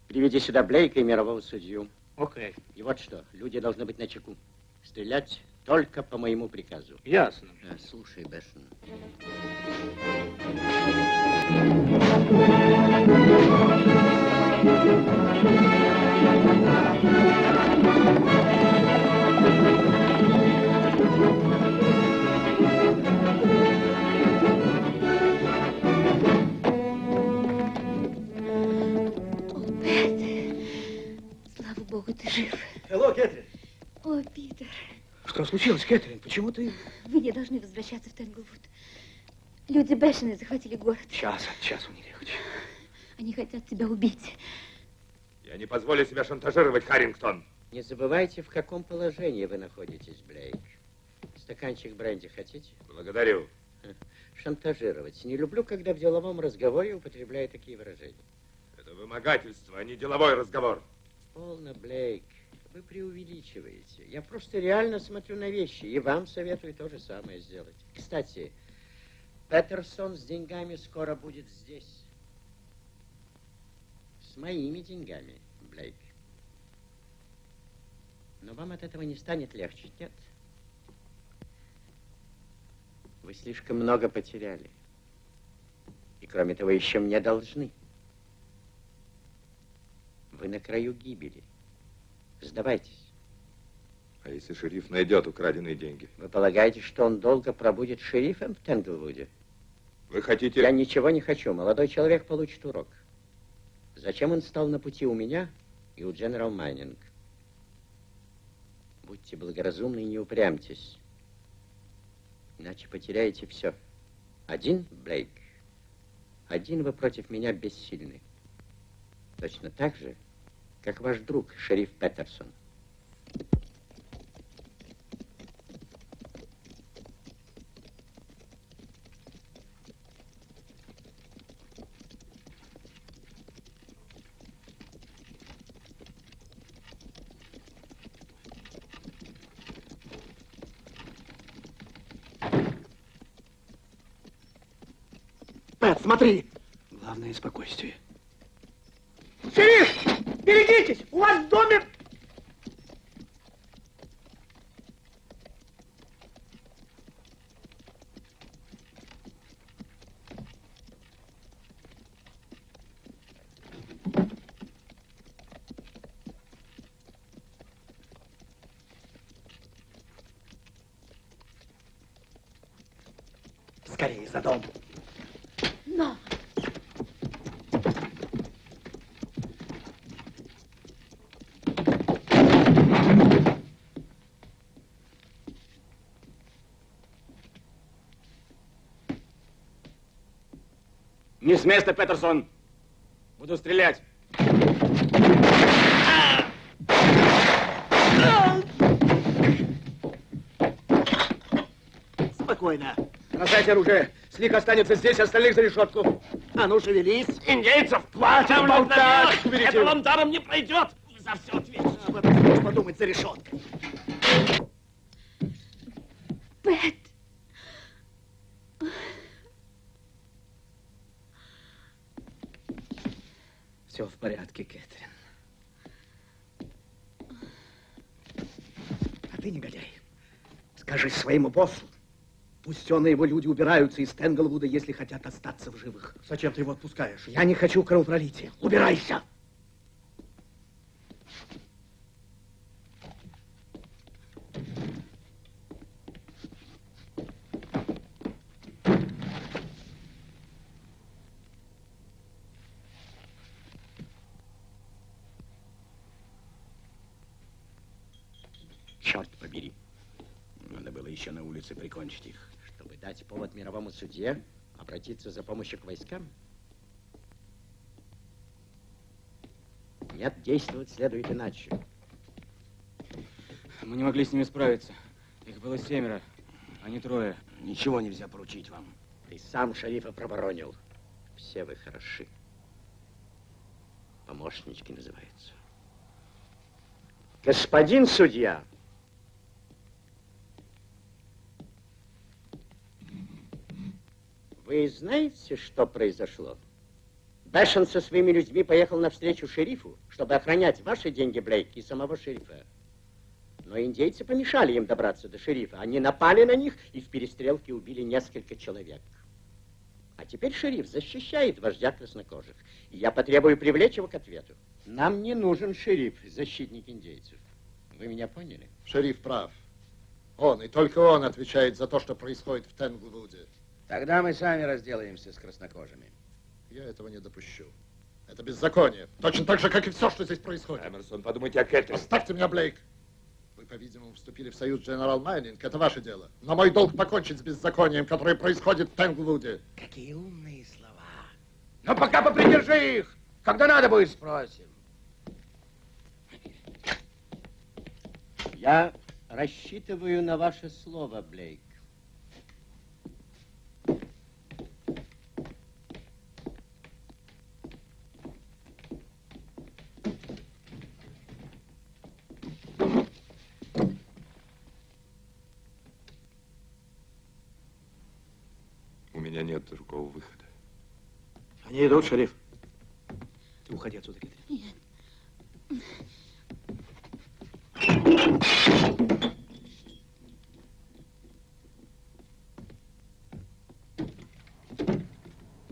Приведи сюда Блейка и мирового судью. Окей. Okay. И вот что, люди должны быть начеку. Стрелять только по моему приказу. Ясно. Да, слушай, Бешан. Богу, ты жив. Hello, Кэтрин. О, Питер. Что случилось, Кэтрин? Почему ты... Вы не должны возвращаться в Тэнглвуд. Люди Бешаны захватили город. Сейчас у них легче. Они хотят тебя убить. Я не позволю себя шантажировать, Харрингтон. Не забывайте, в каком положении вы находитесь, Блейк. Стаканчик бренди хотите? Благодарю. Шантажировать. Не люблю, когда в деловом разговоре употребляют такие выражения. Это вымогательство, а не деловой разговор. Полно, Блейк. Вы преувеличиваете. Я просто реально смотрю на вещи, и вам советую то же самое сделать. Кстати, Петерсон с деньгами скоро будет здесь. С моими деньгами, Блейк. Но вам от этого не станет легче, нет? Вы слишком много потеряли. И кроме того, еще мне должны. Вы на краю гибели. Сдавайтесь. А если шериф найдет украденные деньги? Вы полагаете, что он долго пробудет шерифом в Тэнглвуде? Вы хотите... Я ничего не хочу. Молодой человек получит урок. Зачем он стал на пути у меня и у General Mining? Будьте благоразумны и не упрямьтесь. Иначе потеряете все. Один, Блейк. Один вы против меня бессильны. Точно так же, как ваш друг, шериф Петерсон. Пэт, смотри! Главное, спокойствие. Шериф! Берегитесь! У вас в доме... Скорее за дом. Но... Не с места, Петерсон. Буду стрелять. Спокойно. Бросайте оружие. Слик останется здесь, остальных за решетку. А ну, шевелись. Индейцев хватит болтать. Это вам даром не пройдет. Вы за все ответите. Об этом подумать за решеткой. Пэт. Все в порядке, Кэтрин. А ты, негодяй, скажи своему боссу, пусть он и его люди убираются из Тэнглвуда, если хотят остаться в живых. Зачем ты его отпускаешь? Я не хочу кровопролития. Убирайся! Прикончить их, чтобы дать повод мировому судье обратиться за помощью к войскам? Нет, действовать следует иначе. Мы не могли с ними справиться. Их было 7, а не 3. Ничего нельзя поручить вам. Ты сам шерифа проборонил. Все вы хороши. Помощнички называются. Господин судья! Вы знаете, что произошло? Бешан со своими людьми поехал навстречу шерифу, чтобы охранять ваши деньги, Блейк, и самого шерифа. Но индейцы помешали им добраться до шерифа. Они напали на них и в перестрелке убили несколько человек. А теперь шериф защищает вождя краснокожих. И я потребую привлечь его к ответу. Нам не нужен шериф, защитник индейцев. Вы меня поняли? Шериф прав. Он, и только он отвечает за то, что происходит в Тэнглвуде. Тогда мы сами разделаемся с краснокожими. Я этого не допущу. Это беззаконие. Точно так же, как и все, что здесь происходит. Эмерсон, подумайте о Кэтрин. Оставьте меня, Блейк. Вы, по-видимому, вступили в союз General Mining. Это ваше дело. Но мой долг покончить с беззаконием, которое происходит в Тэнглвуде. Какие умные слова. Но пока попридержи их. Когда надо будет, спросим. Я рассчитываю на ваше слово, Блейк. У меня нет другого выхода. Они идут, шериф. Ты уходи отсюда, Кэтрин. Нет.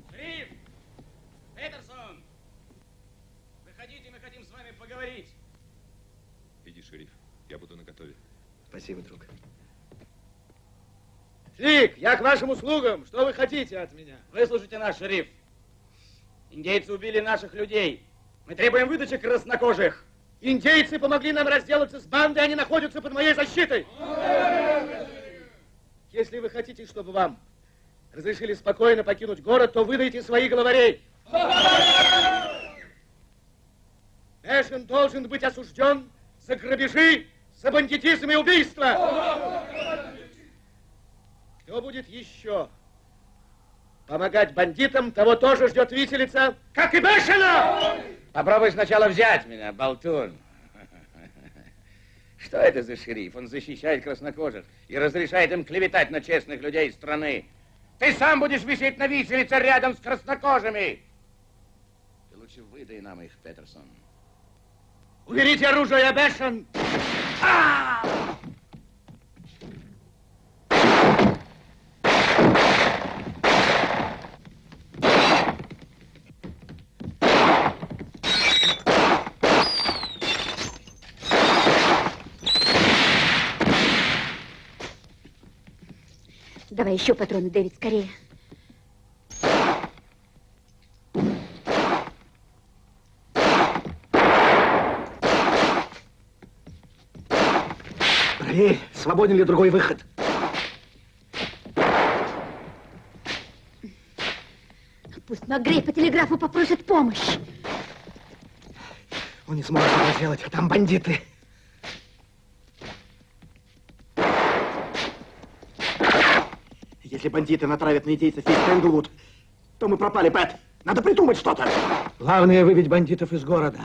Шериф! Петерсон! Выходите, мы хотим с вами поговорить. Иди, шериф. Я буду наготове. Спасибо, друг. Слик, я к вашим услугам. Что вы хотите от меня? Выслушайте нас, шериф. Индейцы убили наших людей. Мы требуем выдачи краснокожих. Индейцы помогли нам разделаться с бандой, они находятся под моей защитой. Если вы хотите, чтобы вам разрешили спокойно покинуть город, то выдайте своих главарей. Бешан должен быть осужден за грабежи, за бандитизм и убийство. Кто будет еще помогать бандитам, того тоже ждет виселица, как и Бешана! Попробуй сначала взять меня, болтун. Что это за шериф? Он защищает краснокожих и разрешает им клеветать на честных людей страны. Ты сам будешь висеть на виселице рядом с краснокожими. Ты лучше выдай нам их, Петерсон. Уберите оружие, я Бешан! Давай еще патроны, Дэвид, скорее. Проверь, свободен ли другой выход. Пусть Макгрей по телеграфу попросит помощь. Он не сможет этого сделать, а там бандиты. Если бандиты натравят на индейцев весь Тэнглвуд, то мы пропали, Пэт. Надо придумать что-то. Главное, выбить бандитов из города.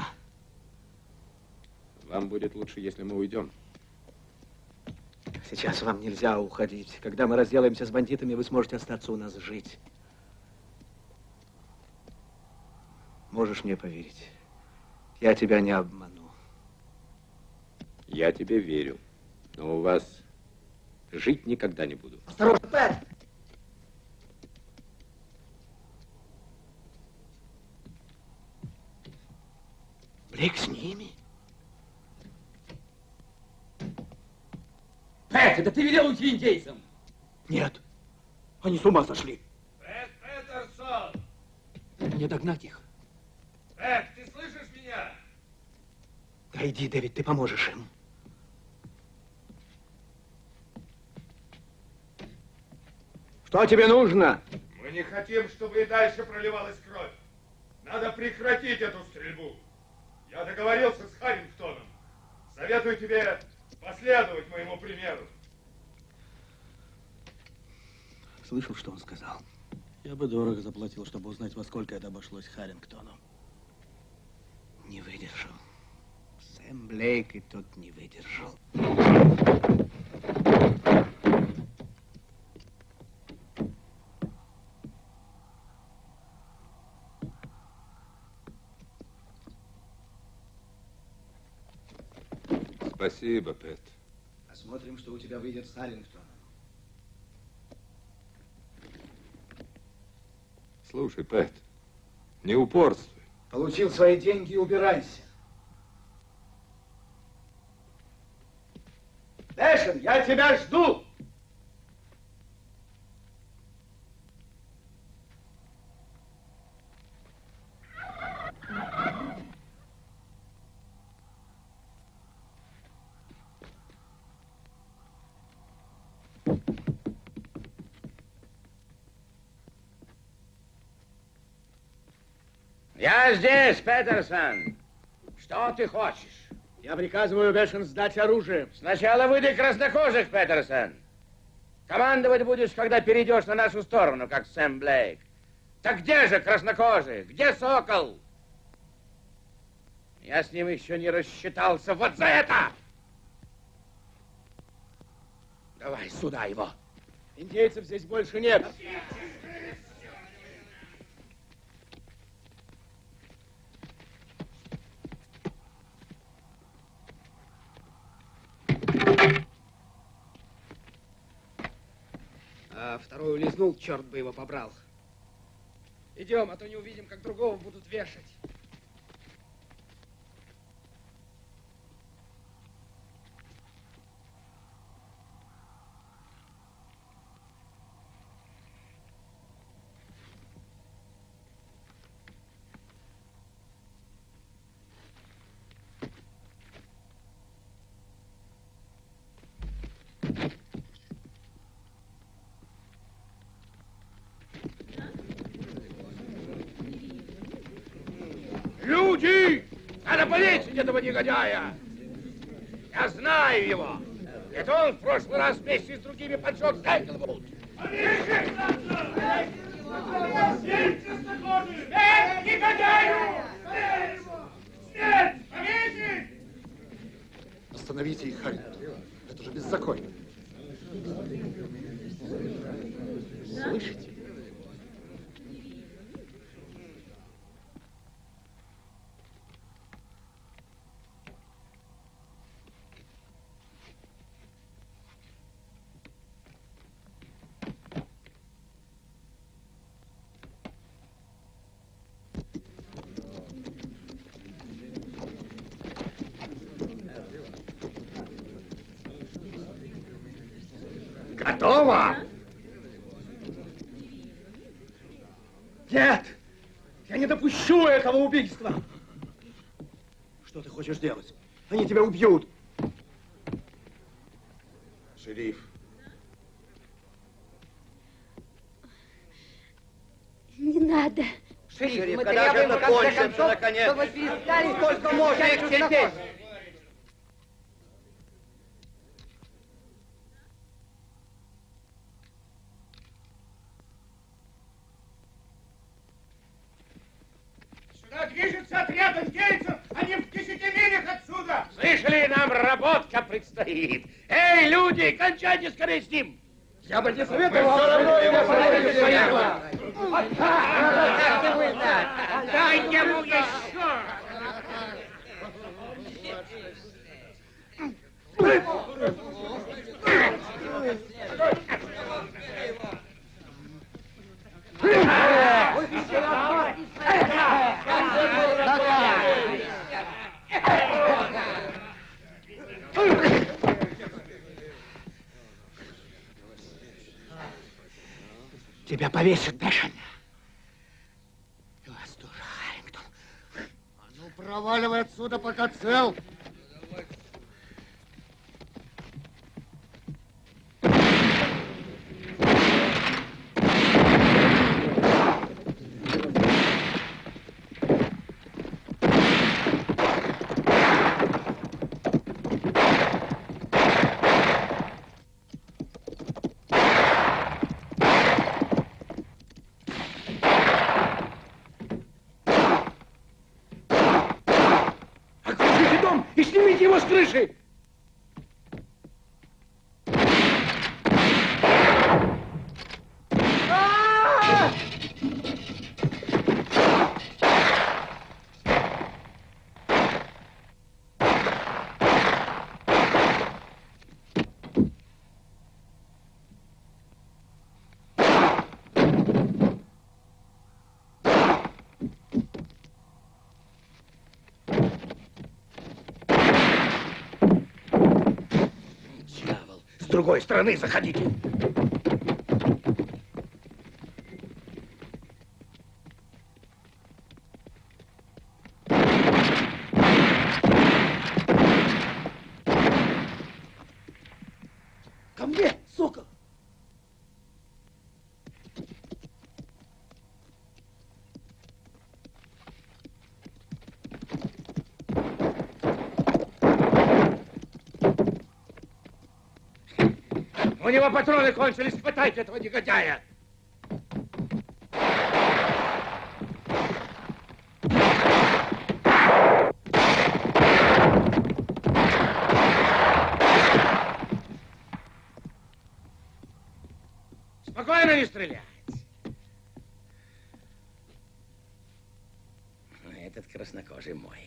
Вам будет лучше, если мы уйдем. Сейчас вам нельзя уходить. Когда мы разделаемся с бандитами, вы сможете остаться у нас жить. Можешь мне поверить, я тебя не обману. Я тебе верю, но у вас жить никогда не буду. Осторожно, Пэт! Блейк с ними? Пэт, это ты велел уйти индейцам? Нет, они с ума сошли. Пэт, Петерсон! Мне догнать их. Пэт, ты слышишь меня? Да иди, Дэвид, ты поможешь им. Что тебе нужно? Мы не хотим, чтобы и дальше проливалась кровь. Надо прекратить эту стрельбу. Я договорился с Харрингтоном. Советую тебе последовать моему примеру. Слышал, что он сказал? Я бы дорого заплатил, чтобы узнать, во сколько это обошлось Харрингтону. Не выдержал. Сэм Блейк и тот не выдержал. Спасибо, Пэт. Посмотрим, что у тебя выйдет с Харрингтоном. Слушай, Пэт, не упорствуй. Получил свои деньги и убирайся. Бешан, я тебя жду! Я здесь, Петерсон. Что ты хочешь? Я приказываю Бешан сдать оружие. Сначала выдай краснокожих, Петерсон. Командовать будешь, когда перейдешь на нашу сторону, как Сэм Блейк. Так где же краснокожие? Где Сокол? Я с ним еще не рассчитался вот за это! Давай сюда его. Индейцев здесь больше нет. А второй улизнул, черт бы его побрал. Идем, а то не увидим, как другого будут вешать. Этого негодяя. Я знаю его. Это он в прошлый раз вместе с другими поджег Тэнглвуд. Смерть негодяю! Смерть! Остановите их, Харрингтон. Это же беззаконие. Слышите? Готово? Нет! Я не допущу этого убийства! Что ты хочешь делать? Они тебя убьют! Шериф. Не надо. Шериф, мы когда же это кончится, наконец? Чтобы перестали, сколько можно их терпеть? Эй, люди, кончайте скорее с ним! Я бы не советовал. Все равно его Дай ему еще! Тебя повесят, Бешан. И вас тоже, Харрингтон. А ну, проваливай отсюда, пока цел. С другой стороны заходите. Ко мне, сука! У него патроны кончились, хватайте этого негодяя! Спокойно не стрелять! Этот краснокожий мой.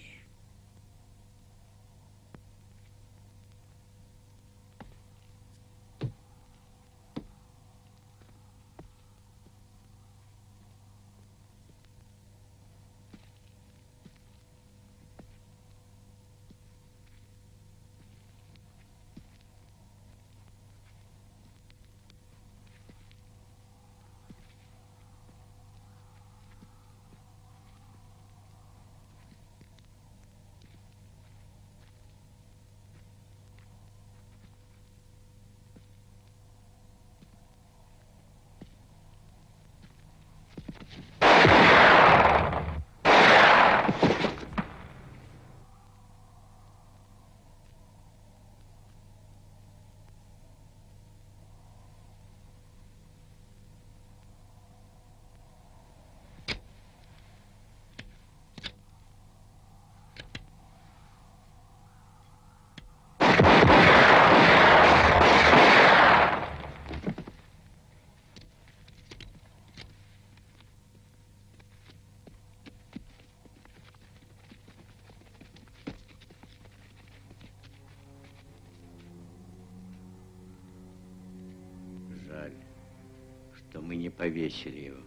Что мы не повесили его.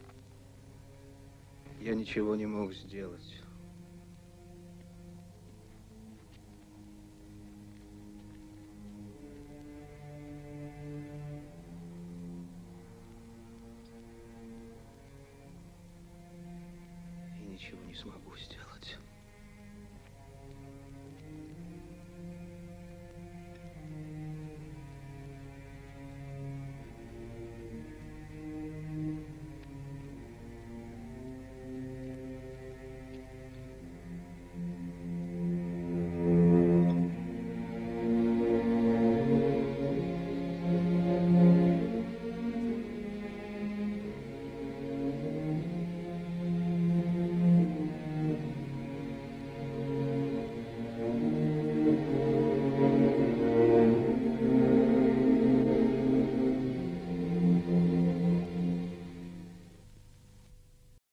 Я ничего не мог сделать. И ничего не смогу сделать.